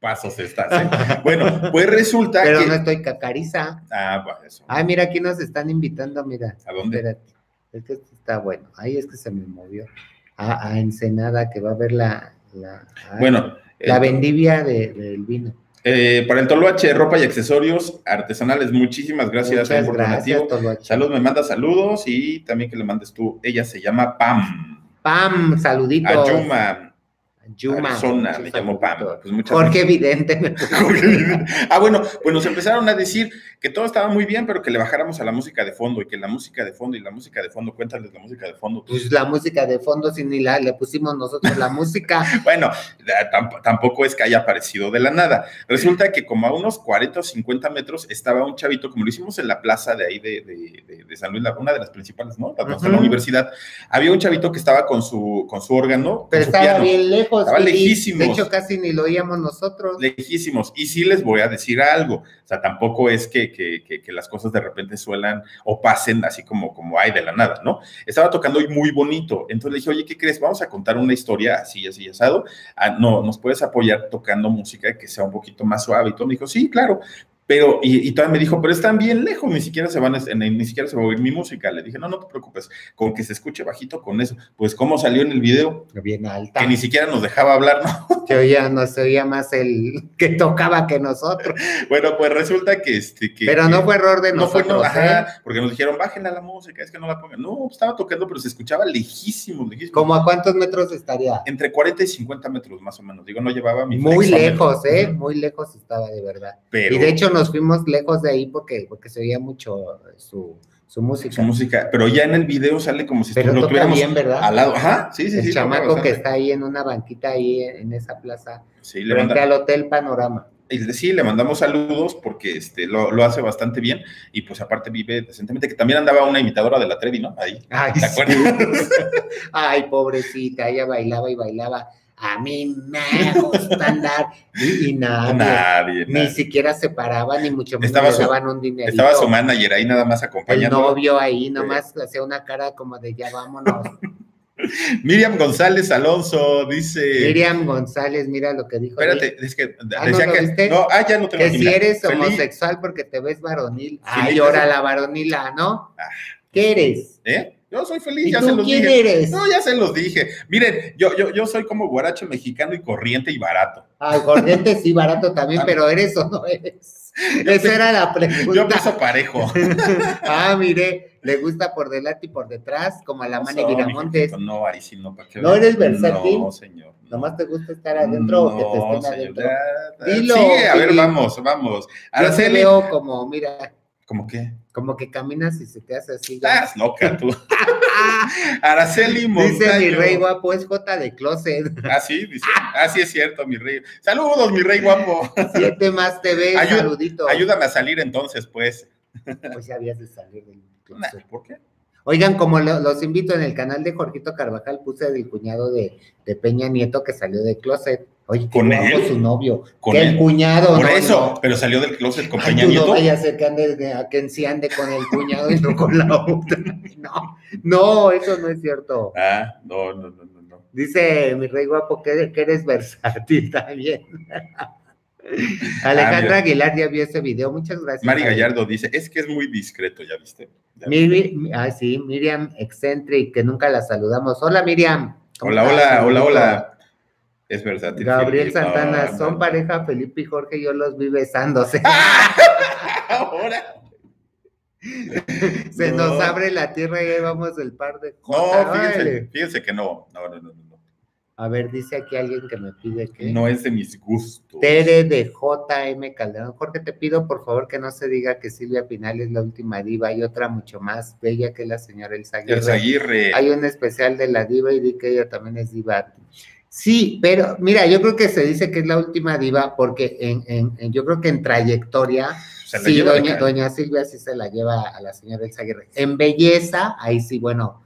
pasos estás, ¿eh? Bueno, pues resulta pero que... Pero no estoy cacariza. Ah, bueno, eso. Ah, mira, aquí nos están invitando, mira. ¿A dónde? Espérate. Es que esto está bueno. Ahí es que se me movió. A, a Ensenada, que va a ver la... la a, bueno. La eh, vendivia de, del vino. Eh, para el Toloache, ropa y accesorios artesanales, muchísimas gracias. Muchas gracias, Toloache. Salud, me manda saludos y también que le mandes tú. Ella se llama Pam. Pam, saluditos. Ayuma. Yuma. Arizona, me llamó Pam. Pues Jorge Vidente. Ah, bueno, pues nos empezaron a decir que todo estaba muy bien, pero que le bajáramos a la música de fondo, y que la música de fondo, y la música de fondo, cuéntales la música de fondo. Pues la música de fondo, si ni la, le pusimos nosotros la música. Bueno, tamp tampoco es que haya aparecido de la nada. Resulta que como a unos cuarenta o cincuenta metros estaba un chavito, como lo hicimos en la plaza de ahí de, de, de, de San Luis, una de las principales, ¿no? La plaza de uh-huh. la universidad. Había un chavito que estaba con su, con su órgano, pero con su estaba piano. Bien lejos. Estaba lejísimos. De hecho, casi ni lo oíamos nosotros. Lejísimos. Y sí les voy a decir algo. O sea, tampoco es que, que, que, que las cosas de repente suelan o pasen así como, como hay de la nada, ¿no? Estaba tocando hoy muy bonito. Entonces le dije, oye, ¿qué crees? Vamos a contar una historia así, así, asado. Ah, no, ¿nos puedes apoyar tocando música que sea un poquito más suave? Y todo me dijo, sí, claro. Pero, y, y todavía me dijo, pero están bien lejos, ni siquiera se van a, ni siquiera se va a oír mi música. Le dije, no, no te preocupes, con que se escuche bajito con eso. Pues, ¿cómo salió en el video? Bien alta. Que ni siquiera nos dejaba hablar, ¿no? Se oía, no se oía más el que tocaba que nosotros. Bueno, pues resulta que... este que, pero no fue error de no nosotros. No fue, no, ¿eh? Ajá, porque nos dijeron, bájenla la música, es que no la pongan. No, estaba tocando, pero se escuchaba lejísimo, lejísimo. ¿Cómo a cuántos metros estaría? Entre cuarenta y cincuenta metros, más o menos. Digo, no llevaba mi... Muy lejos, ¿eh? Muy lejos estaba, de verdad. Pero, y de hecho, nos fuimos lejos de ahí porque, porque se oía mucho su, su música. Su música, pero ya en el video sale como si pero lo tuviéramos bien, al lado. Ajá, sí, sí, el sí. El chamaco que está ahí en una banquita ahí en esa plaza, sí, le frente manda... al Hotel Panorama. Sí, le mandamos saludos porque este lo, lo hace bastante bien y pues aparte vive decentemente, que también andaba una imitadora de la Trevi, ¿no? Ahí, ay, ¿te acuerdas? Sí. Ay, pobrecita, ella bailaba y bailaba. A mí me gusta andar y, y nadie, nadie, ni nadie. siquiera se paraban, ni mucho menos le daban un dinerito. Estaba su manager ahí nada más acompañando. El novio ahí nomás sí. hacía una cara como de ya vámonos. Miriam González Alonso dice... Miriam González, mira lo que dijo. Espérate, es que... Ah, decía no, que viste, no, ah, ya no te lo que si eres Feliz. homosexual porque te ves varonil. Ay, ahora la varonila, ¿no? Ah. ¿Qué eres? ¿Eh? Yo soy feliz, ya se los dije. ¿Y tú quién eres? No, ya se los dije. Miren, yo, yo, yo soy como guaracho mexicano y corriente y barato. Ah, corriente sí, barato también, pero ¿eres o no eres? Yo Esa te, era la pregunta. Yo pienso parejo. Ah, mire, le gusta por delante y por detrás, como a la no Mane Viramontes. No, ahí sí, no, ¿para qué? ¿No eres versátil? No, señor. No. ¿Nomás te gusta estar adentro no, o que te estén adentro? Ya, Dilo. Sí, a sí. ver, vamos, vamos. Ahora yo se veo le... como, mira... ¿Cómo qué? Como que caminas y se te hace así. Ya. Estás loca tú. Araceli Montaño. Dice mi rey guapo, es Jota de Closet. Ah, sí, dice. Ah, sí es cierto, mi rey. Saludos, mi rey guapo. Siete Más T V, Ayú, saludito. Ayúdame a salir entonces, pues. Pues ya habías de salir del closet. Nah, ¿por qué? Oigan, como lo, los invito en el canal de Jorgito Carvajal, puse del cuñado de, de Peña Nieto que salió del closet. Oye, ¿con él? Su novio. ¿Con que él? El cuñado. Por no, eso, no. Pero salió del closet con Peña Nieto. No vaya a ser que ande, a que sí ande con el cuñado y no con la otra. No, no, eso no es cierto. Ah, no, no, no, no. no. Dice mi rey guapo que, que eres versátil también. Alejandra ah, Aguilar ya vio ese video, muchas gracias. Mari Gallardo dice, es que es muy discreto, ¿ya viste? ¿Ya viste? Mir ah, sí, Miriam Eccentric, que nunca la saludamos. Hola, Miriam. Hola, hola, hola, hola. Es versátil. Gabriel Felipe. Santana, no, son no. pareja Felipe y Jorge, yo los vi besándose. Ahora. Se no. nos abre la tierra y ahí vamos el par de... No, fíjense, fíjense que no. No, no, no, no. A ver, dice aquí alguien que me pide que... No es de mis gustos. Tere de J M Calderón. Jorge, te pido por favor que no se diga que Silvia Pinal es la última diva. Hay otra mucho más bella que la señora Elsa Aguirre. Elsa Aguirre. Hay un especial de la diva y di que ella también es diva. Sí, pero mira, yo creo que se dice que es la última diva porque en, en, en yo creo que en trayectoria... Sí, doña, doña Silvia sí se la lleva a la señora Elsa Aguirre. En belleza, ahí sí, bueno...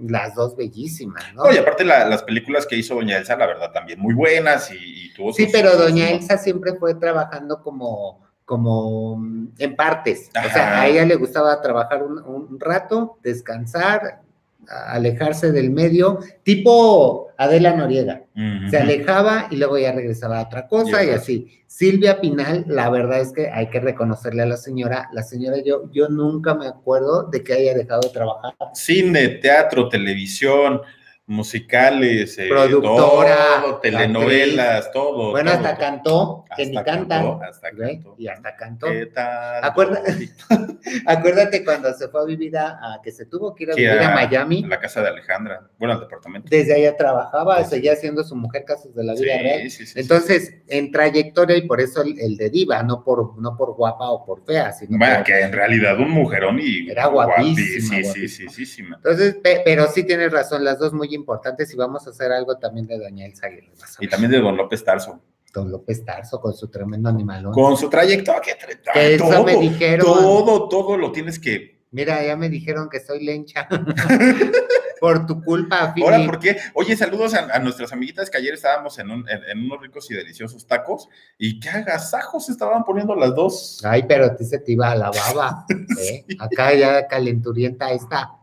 Las dos bellísimas, ¿no? No, y aparte la, las películas que hizo doña Elsa, la verdad, también muy buenas y, y tuvo... Sí, pero doña Elsa siempre fue trabajando como, como en partes. Ajá. O sea, a ella le gustaba trabajar un, un rato, descansar, alejarse del medio, tipo Adela Noriega. Uh-huh. Se alejaba y luego ya regresaba a otra cosa y, y así. Silvia Pinal, la verdad es que hay que reconocerle a la señora, la señora yo, yo nunca me acuerdo de que haya dejado de trabajar. Cine, teatro, televisión, musicales, eh, productora, todo, telenovelas, actriz, todo. Bueno, todo, hasta todo. Cantó, que hasta ni cantan. Hasta cantó. Y hasta cantó. Acuérdate, acuérdate cuando se fue a vivir a, a que se tuvo que ir a que vivir a, a Miami. A la casa de Alejandra, bueno, al departamento. Desde allá trabajaba, sí. Seguía siendo su mujer casos de la vida sí, real. Sí, sí, entonces, sí, sí. En trayectoria, y por eso el, el de diva, no por, no por guapa o por fea, sino bueno, por, que en realidad un mujerón y era guapísima. guapísima. Sí, sí, sí, sí. Entonces, pe, pero sí tienes razón, las dos muy importantes, y vamos a hacer algo también de doña Elsa Aguirre. Y también de don López Tarso. Don López Tarso, con su tremendo animalón. Con su trayectoria. Que eso todo, me dijeron. Todo, todo lo tienes que... Mira, ya me dijeron que soy lencha. Por tu culpa, Filipe. Ahora, ¿por qué? Oye, saludos a, a nuestras amiguitas que ayer estábamos en, un, en, en unos ricos y deliciosos tacos, y qué agasajos estaban poniendo las dos. Ay, pero a ti se te iba a la baba. ¿Eh? Sí. Acá ya calenturienta está.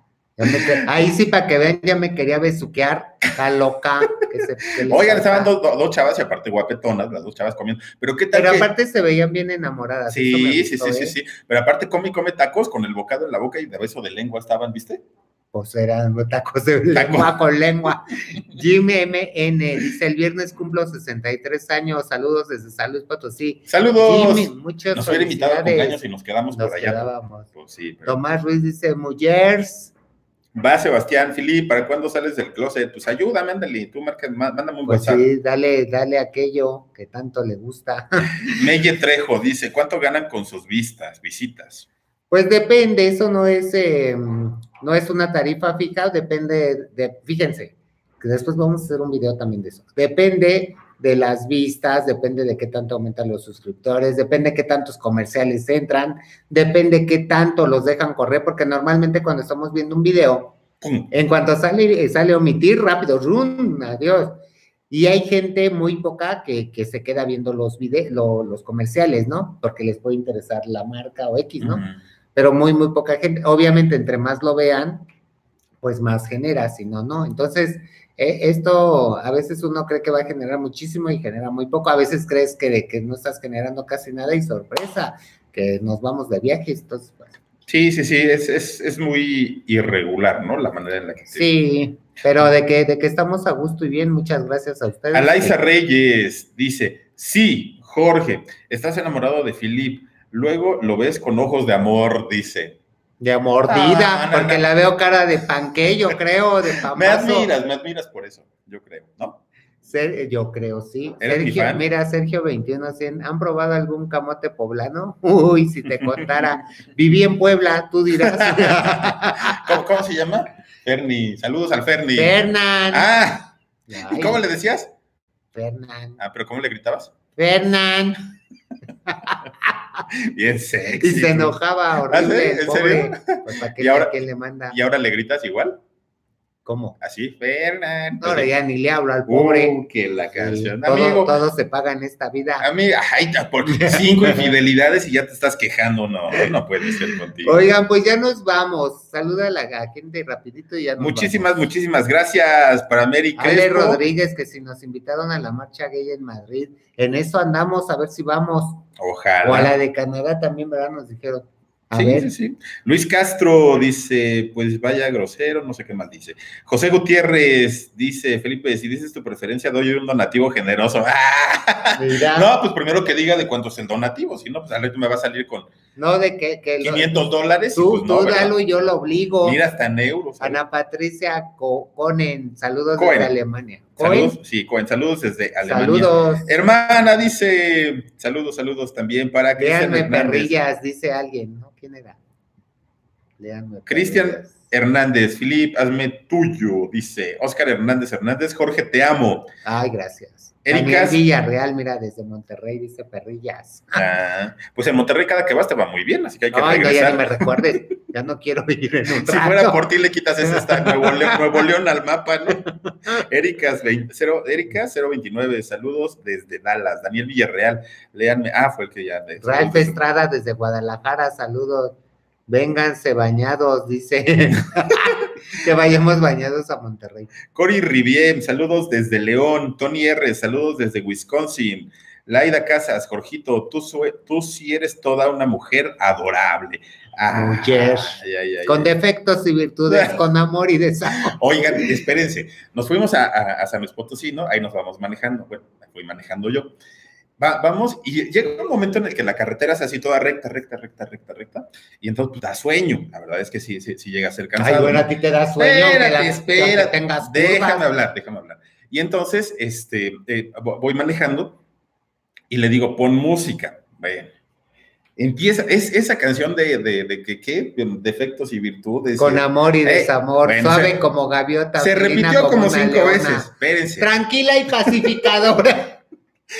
Ahí sí, para que vean, ya me quería besuquear, está loca. Que se, que oigan, estaban dos, dos, dos chavas y aparte guapetonas, las dos chavas comiendo. Pero qué tal. Pero que... aparte se veían bien enamoradas. Sí, gustó, sí, sí, ¿eh? sí, sí. Pero aparte come y come tacos con el bocado en la boca y de beso de lengua estaban, ¿viste? Pues eran tacos de ¿Tacos? lengua con lengua. Jimmy M N dice, el viernes cumplo sesenta y tres años, saludos desde San Luis Potosí. ¡Saludos! Jimmy, muchas nos felicidades. Nos hubiera invitado a cumpleaños y nos quedamos nos por allá. Quedábamos. Pues sí, pero... Tomás Ruiz dice, mujeres. Va Sebastián, Filipe, ¿para cuándo sales del closet? Pues ayúdame, ándale, tú marca, mándame un pues WhatsApp. Sí, dale, dale aquello que tanto le gusta. Melle Trejo dice, ¿cuánto ganan con sus vistas, visitas? Pues depende, eso no es, eh, no es una tarifa fija, depende, de, fíjense, que después vamos a hacer un video también de eso. Depende de las vistas, depende de qué tanto aumentan los suscriptores, depende de qué tantos comerciales entran, depende de qué tanto los dejan correr, porque normalmente cuando estamos viendo un video, ¡pum!, en cuanto sale, sale omitir, rápido, ¡rum!, adiós. Y hay gente muy poca que, que se queda viendo los, video, lo, los comerciales, ¿no? Porque les puede interesar la marca o X, ¿no? Uh-huh. Pero muy, muy poca gente. Obviamente, entre más lo vean, pues más genera, si no, no. Entonces... Eh, esto a veces uno cree que va a generar muchísimo y genera muy poco, a veces crees que, de, que no estás generando casi nada y sorpresa, que nos vamos de viaje, entonces bueno. Sí, sí, sí, es, es, es muy irregular, ¿no? La manera en la que... Sí, se... pero de que, de que estamos a gusto y bien, muchas gracias a ustedes. Alaisa Reyes dice, sí, Jorge, estás enamorado de Filipe, luego lo ves con ojos de amor, dice... De mordida, ah, no, porque no, no. La veo cara de panque, yo creo, de pamazo. Me admiras, me admiras por eso, yo creo, ¿no? Ser, yo creo, sí. Sergio, mira, Sergio veintiuno cien, ¿han probado algún camote poblano? Uy, si te contara, viví en Puebla, tú dirás. ¿Cómo, ¿Cómo se llama? Ferni, saludos al Ferni. Fernan. Ah, ay. ¿Y cómo le decías? Fernan. Ah, ¿pero cómo le gritabas? Fernan. Bien sexy. Y se enojaba horrible. ¿En serio? Pues para que quién le manda. ¿Y ahora le gritas igual? ¿Cómo? Así, Fernando. Ahora ya ni le hablo al pobre. Uh, que la canción. Sí, amigo. Todo, todo se paga en esta vida. Amiga, ay, por cinco infidelidades y ya te estás quejando. No, no puede ser contigo. Oigan, pues ya nos vamos. Saluda a la gente rapidito y ya nos Muchísimas, vamos. muchísimas gracias para Mary Crespo. Ale Rodríguez, que si nos invitaron a la marcha gay en Madrid, en eso andamos, a ver si vamos. Ojalá. O a la de Canadá también, ¿verdad? Nos dijeron. A sí, ver. sí, sí. Luis Castro dice, pues vaya grosero, no sé qué más dice. José Gutiérrez dice, Felipe, si dices tu preferencia, doy un donativo generoso. ¡Ah! No, pues primero que diga de cuánto es el donativo, si no, pues al rato me va a salir con No, de que... que quinientos dólares. Tú, pues no, tú dalo y yo lo obligo. Mira, hasta en euros. ¿Sabes? Ana Patricia Cohen, saludos Cohen. desde Alemania. Cohen. Saludos, sí, Cohen, saludos desde Alemania. Saludos. Hermana, dice, saludos, saludos también para Cristian Hernández. Léanme perrillas, dice alguien, ¿no? ¿Quién era? Léanme Cristian perrillas. Hernández, Filip, hazme tuyo, dice Óscar Hernández Hernández. Jorge, te amo. Ay, gracias. Erika Villarreal, mira, desde Monterrey, dice perrillas. Ah, pues en Monterrey cada que vas te va muy bien, así que hay que Ay, regresar. No, ya ni me recuerdes, ya no quiero vivir en un rato. Si fuera por ti le quitas ese hasta Nuevo León, Nuevo León al mapa, ¿no? Erika cero veintinueve, saludos desde Dallas. Daniel Villarreal, léanme. Ah, fue el que ya... Les... Ralph Estrada desde Guadalajara, saludos. Vénganse bañados, dice. Que vayamos bañados a Monterrey. Cori Riviem, saludos desde León. Tony R, saludos desde Wisconsin. Laida Casas, Jorgito, tú, tú sí eres toda una mujer adorable. Ah, mujer. Ay, ay, ay, con ay, defectos y virtudes, ay. Con amor y desamor. Oigan, espérense. Nos fuimos a, a, a San Luis Potosí, ¿no? Ahí nos vamos manejando. Bueno, me fui manejando yo. Va, vamos, y llega un momento en el que la carretera se hace toda recta, recta, recta, recta, recta, y entonces pues, da sueño, la verdad es que sí, sí, sí llega a ser cansado. Ay, bueno, a ti te da sueño. Espérate, espérate, déjame hablar, déjame hablar. Y entonces, este, eh, voy manejando, y le digo, pon música, bueno. Empieza, es esa canción de, de, de que, ¿qué? Defectos y virtudes. Con amor y desamor, eh, bueno, suave se, como gaviota. Se repitió como, como cinco leona. veces, espérense. Tranquila y pacificadora.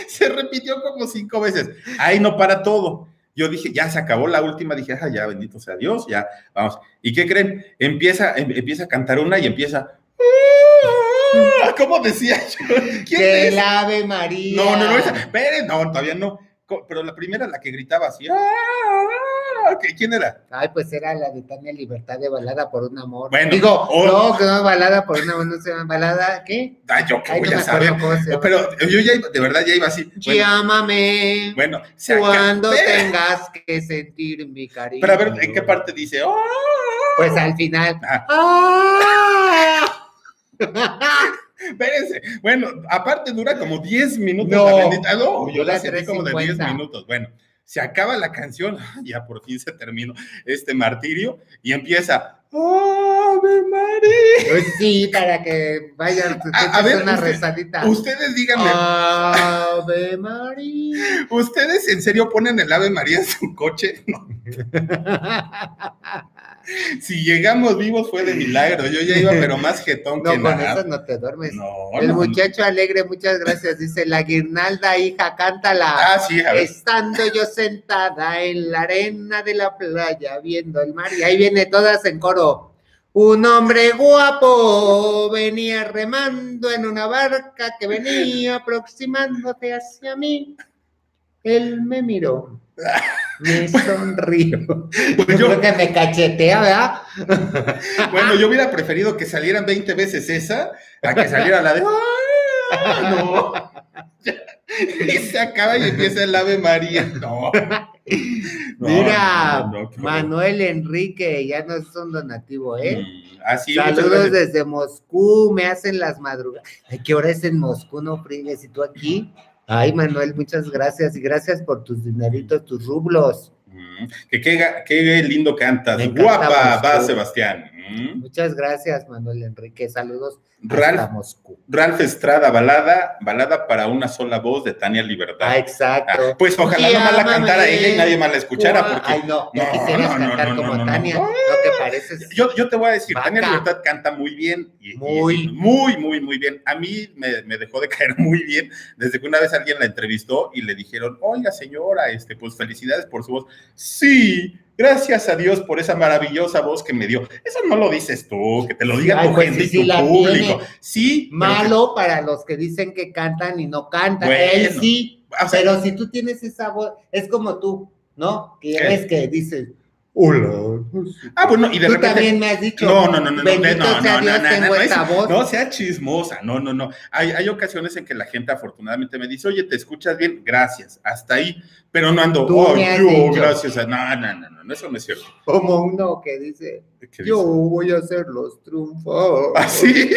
Se repitió como cinco veces. Ahí no para todo. Yo dije, ya se acabó la última. Dije, ah, ya, bendito sea Dios, ya, vamos. ¿Y qué creen? Empieza, em, empieza a cantar una y empieza... ¿Cómo decía yo? ¿Quién es? El Ave María. No, no, no, esa, espere, no, todavía no. Pero la primera, la que gritaba así... Okay, ¿quién era? Ay, pues era la de Tania Libertad de Balada por un Amor. Bueno, digo, oh, no, que no, Balada por un Amor, no se llama Balada, ¿qué? Ay, yo qué Ay, voy no a saber. No, pero yo ya, iba, de verdad, ya iba así. Llámame bueno, bueno, cuando tengas que sentir mi cariño. Pero a ver, ¿en qué parte dice? Oh, pues al final. Ah. Espérense. Bueno, aparte dura como diez minutos. No, la bendita. No, yo la sentí como de diez minutos. Bueno. Se acaba la canción, ya por fin se terminó este martirio, y empieza, ¡Ave María! Sí, para que vayan, a, a ver, una usted, rezadita. Ustedes díganme. ¡Ave María! ¿Ustedes en serio ponen el Ave María en su coche? No. Si llegamos vivos fue de milagro, yo ya iba pero más jetón no, que nada. No, con eso no te duermes. No, el no, muchacho no. Alegre, muchas gracias, dice, la guirnalda, hija, cántala. Ah, sí, a ver. Estando yo sentada en la arena de la playa, viendo el mar, y ahí viene todas en coro. Un hombre guapo venía remando en una barca que venía aproximándose hacia mí. Él me miró. Me sonrío. Pues yo creo que me cachetea, ¿verdad? Bueno, yo hubiera preferido que salieran veinte veces esa a que saliera la de... No. Y se acaba y empieza el Ave María. No. No, mira, no, no, no, no. Manuel Enrique, ya no es un donativo, ¿eh? Mm, así saludos desde Moscú, me hacen las madrugadas. Ay, ¿qué hora es en Moscú? No friegues, ¿y tú aquí? Ay, Manuel, muchas gracias, y gracias por tus dineritos, tus rublos. Mm, que qué, qué lindo cantas, guapa Moscú. Va Sebastián. Mm. Muchas gracias, Manuel Enrique, saludos Ralph, hasta Moscú. Ralph Estrada, balada, balada para una sola voz de Tania Libertad. Ah, exacto. Ah, pues ojalá yeah, nomás la cantara ella y nadie más la escuchara. Porque... Ay, no, no, no quisieras no, no, cantar no, no, como no, no, Tania, no, no. no te pareces. Yo, yo te voy a decir, Vaca. Tania Libertad canta muy bien. Y, muy. Y, muy, muy, muy bien. A mí me, me dejó de caer muy bien desde que una vez alguien la entrevistó y le dijeron, oiga señora, este, pues felicidades por su voz. Sí, gracias a Dios por esa maravillosa voz que me dio. Eso no lo dices tú, que te lo diga Ay, tu pues gente sí, y tu sí, público. Sí, malo que... para los que dicen que cantan y no cantan. Bueno, él sí, o sea, pero si tú tienes esa voz, es como tú, ¿no? Que ¿qué? Es que dices, hola. Ah, bueno, y de tú repente... también me has dicho, no, no, no, no, bendito no, no, sea Dios, no, no, tengo no, esa no, voz. No, sea chismosa, no, no, no. Hay, hay ocasiones en que la gente afortunadamente me dice, oye, ¿te escuchas bien? Gracias, hasta ahí. Pero no ando, tú oh, yo, dicho. gracias a... No, no, no, no. Eso no es cierto. Como uno que dice, yo dice? voy a hacer los triunfos. ¿Así?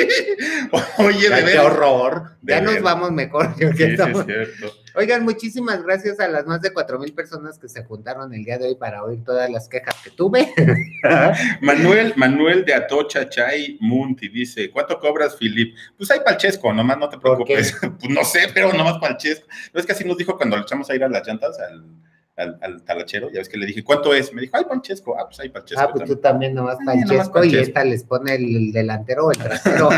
¿Ah, oye, de verdad. ¡Qué horror! Ya nos vamos mejor. Sí, es cierto. Oigan, muchísimas gracias a las más de cuatro mil personas que se juntaron el día de hoy para oír todas las quejas que tuve. Manuel, Manuel de Atocha Chay Munti dice, ¿cuánto cobras, Filip? Pues hay palchesco, nomás no te preocupes. Pues no sé, pero nomás palchesco. ¿No es que así nos dijo cuando le echamos a ir a las llantas al... Al, al talachero? Ya ves que le dije, ¿cuánto es? Me dijo, ay, Panchesco. Ah, pues hay Panchesco. Ah, pues también. Tú también nomás Panchesco, y esta les pone el, el delantero o el trasero.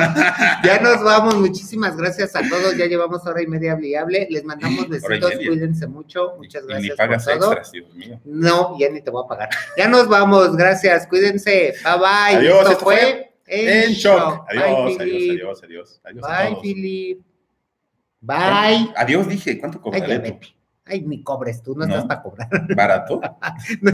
Ya nos vamos, muchísimas gracias a todos, ya llevamos hora y media viable, les mandamos besitos, cuídense mucho, muchas gracias. Y ni pagas por todo. Extras, Dios mío. No, ya ni te voy a pagar. Ya nos vamos, gracias, cuídense, bye bye. Adiós, esto, esto fue En Shock. Shock. Adiós, bye, adiós, adiós, adiós, adiós. Bye, a todos. Philip. Bye. Adiós, dije, ¿cuánto cobraré? Ay, mi cobres, tú no, no estás para cobrar. ¿Barato?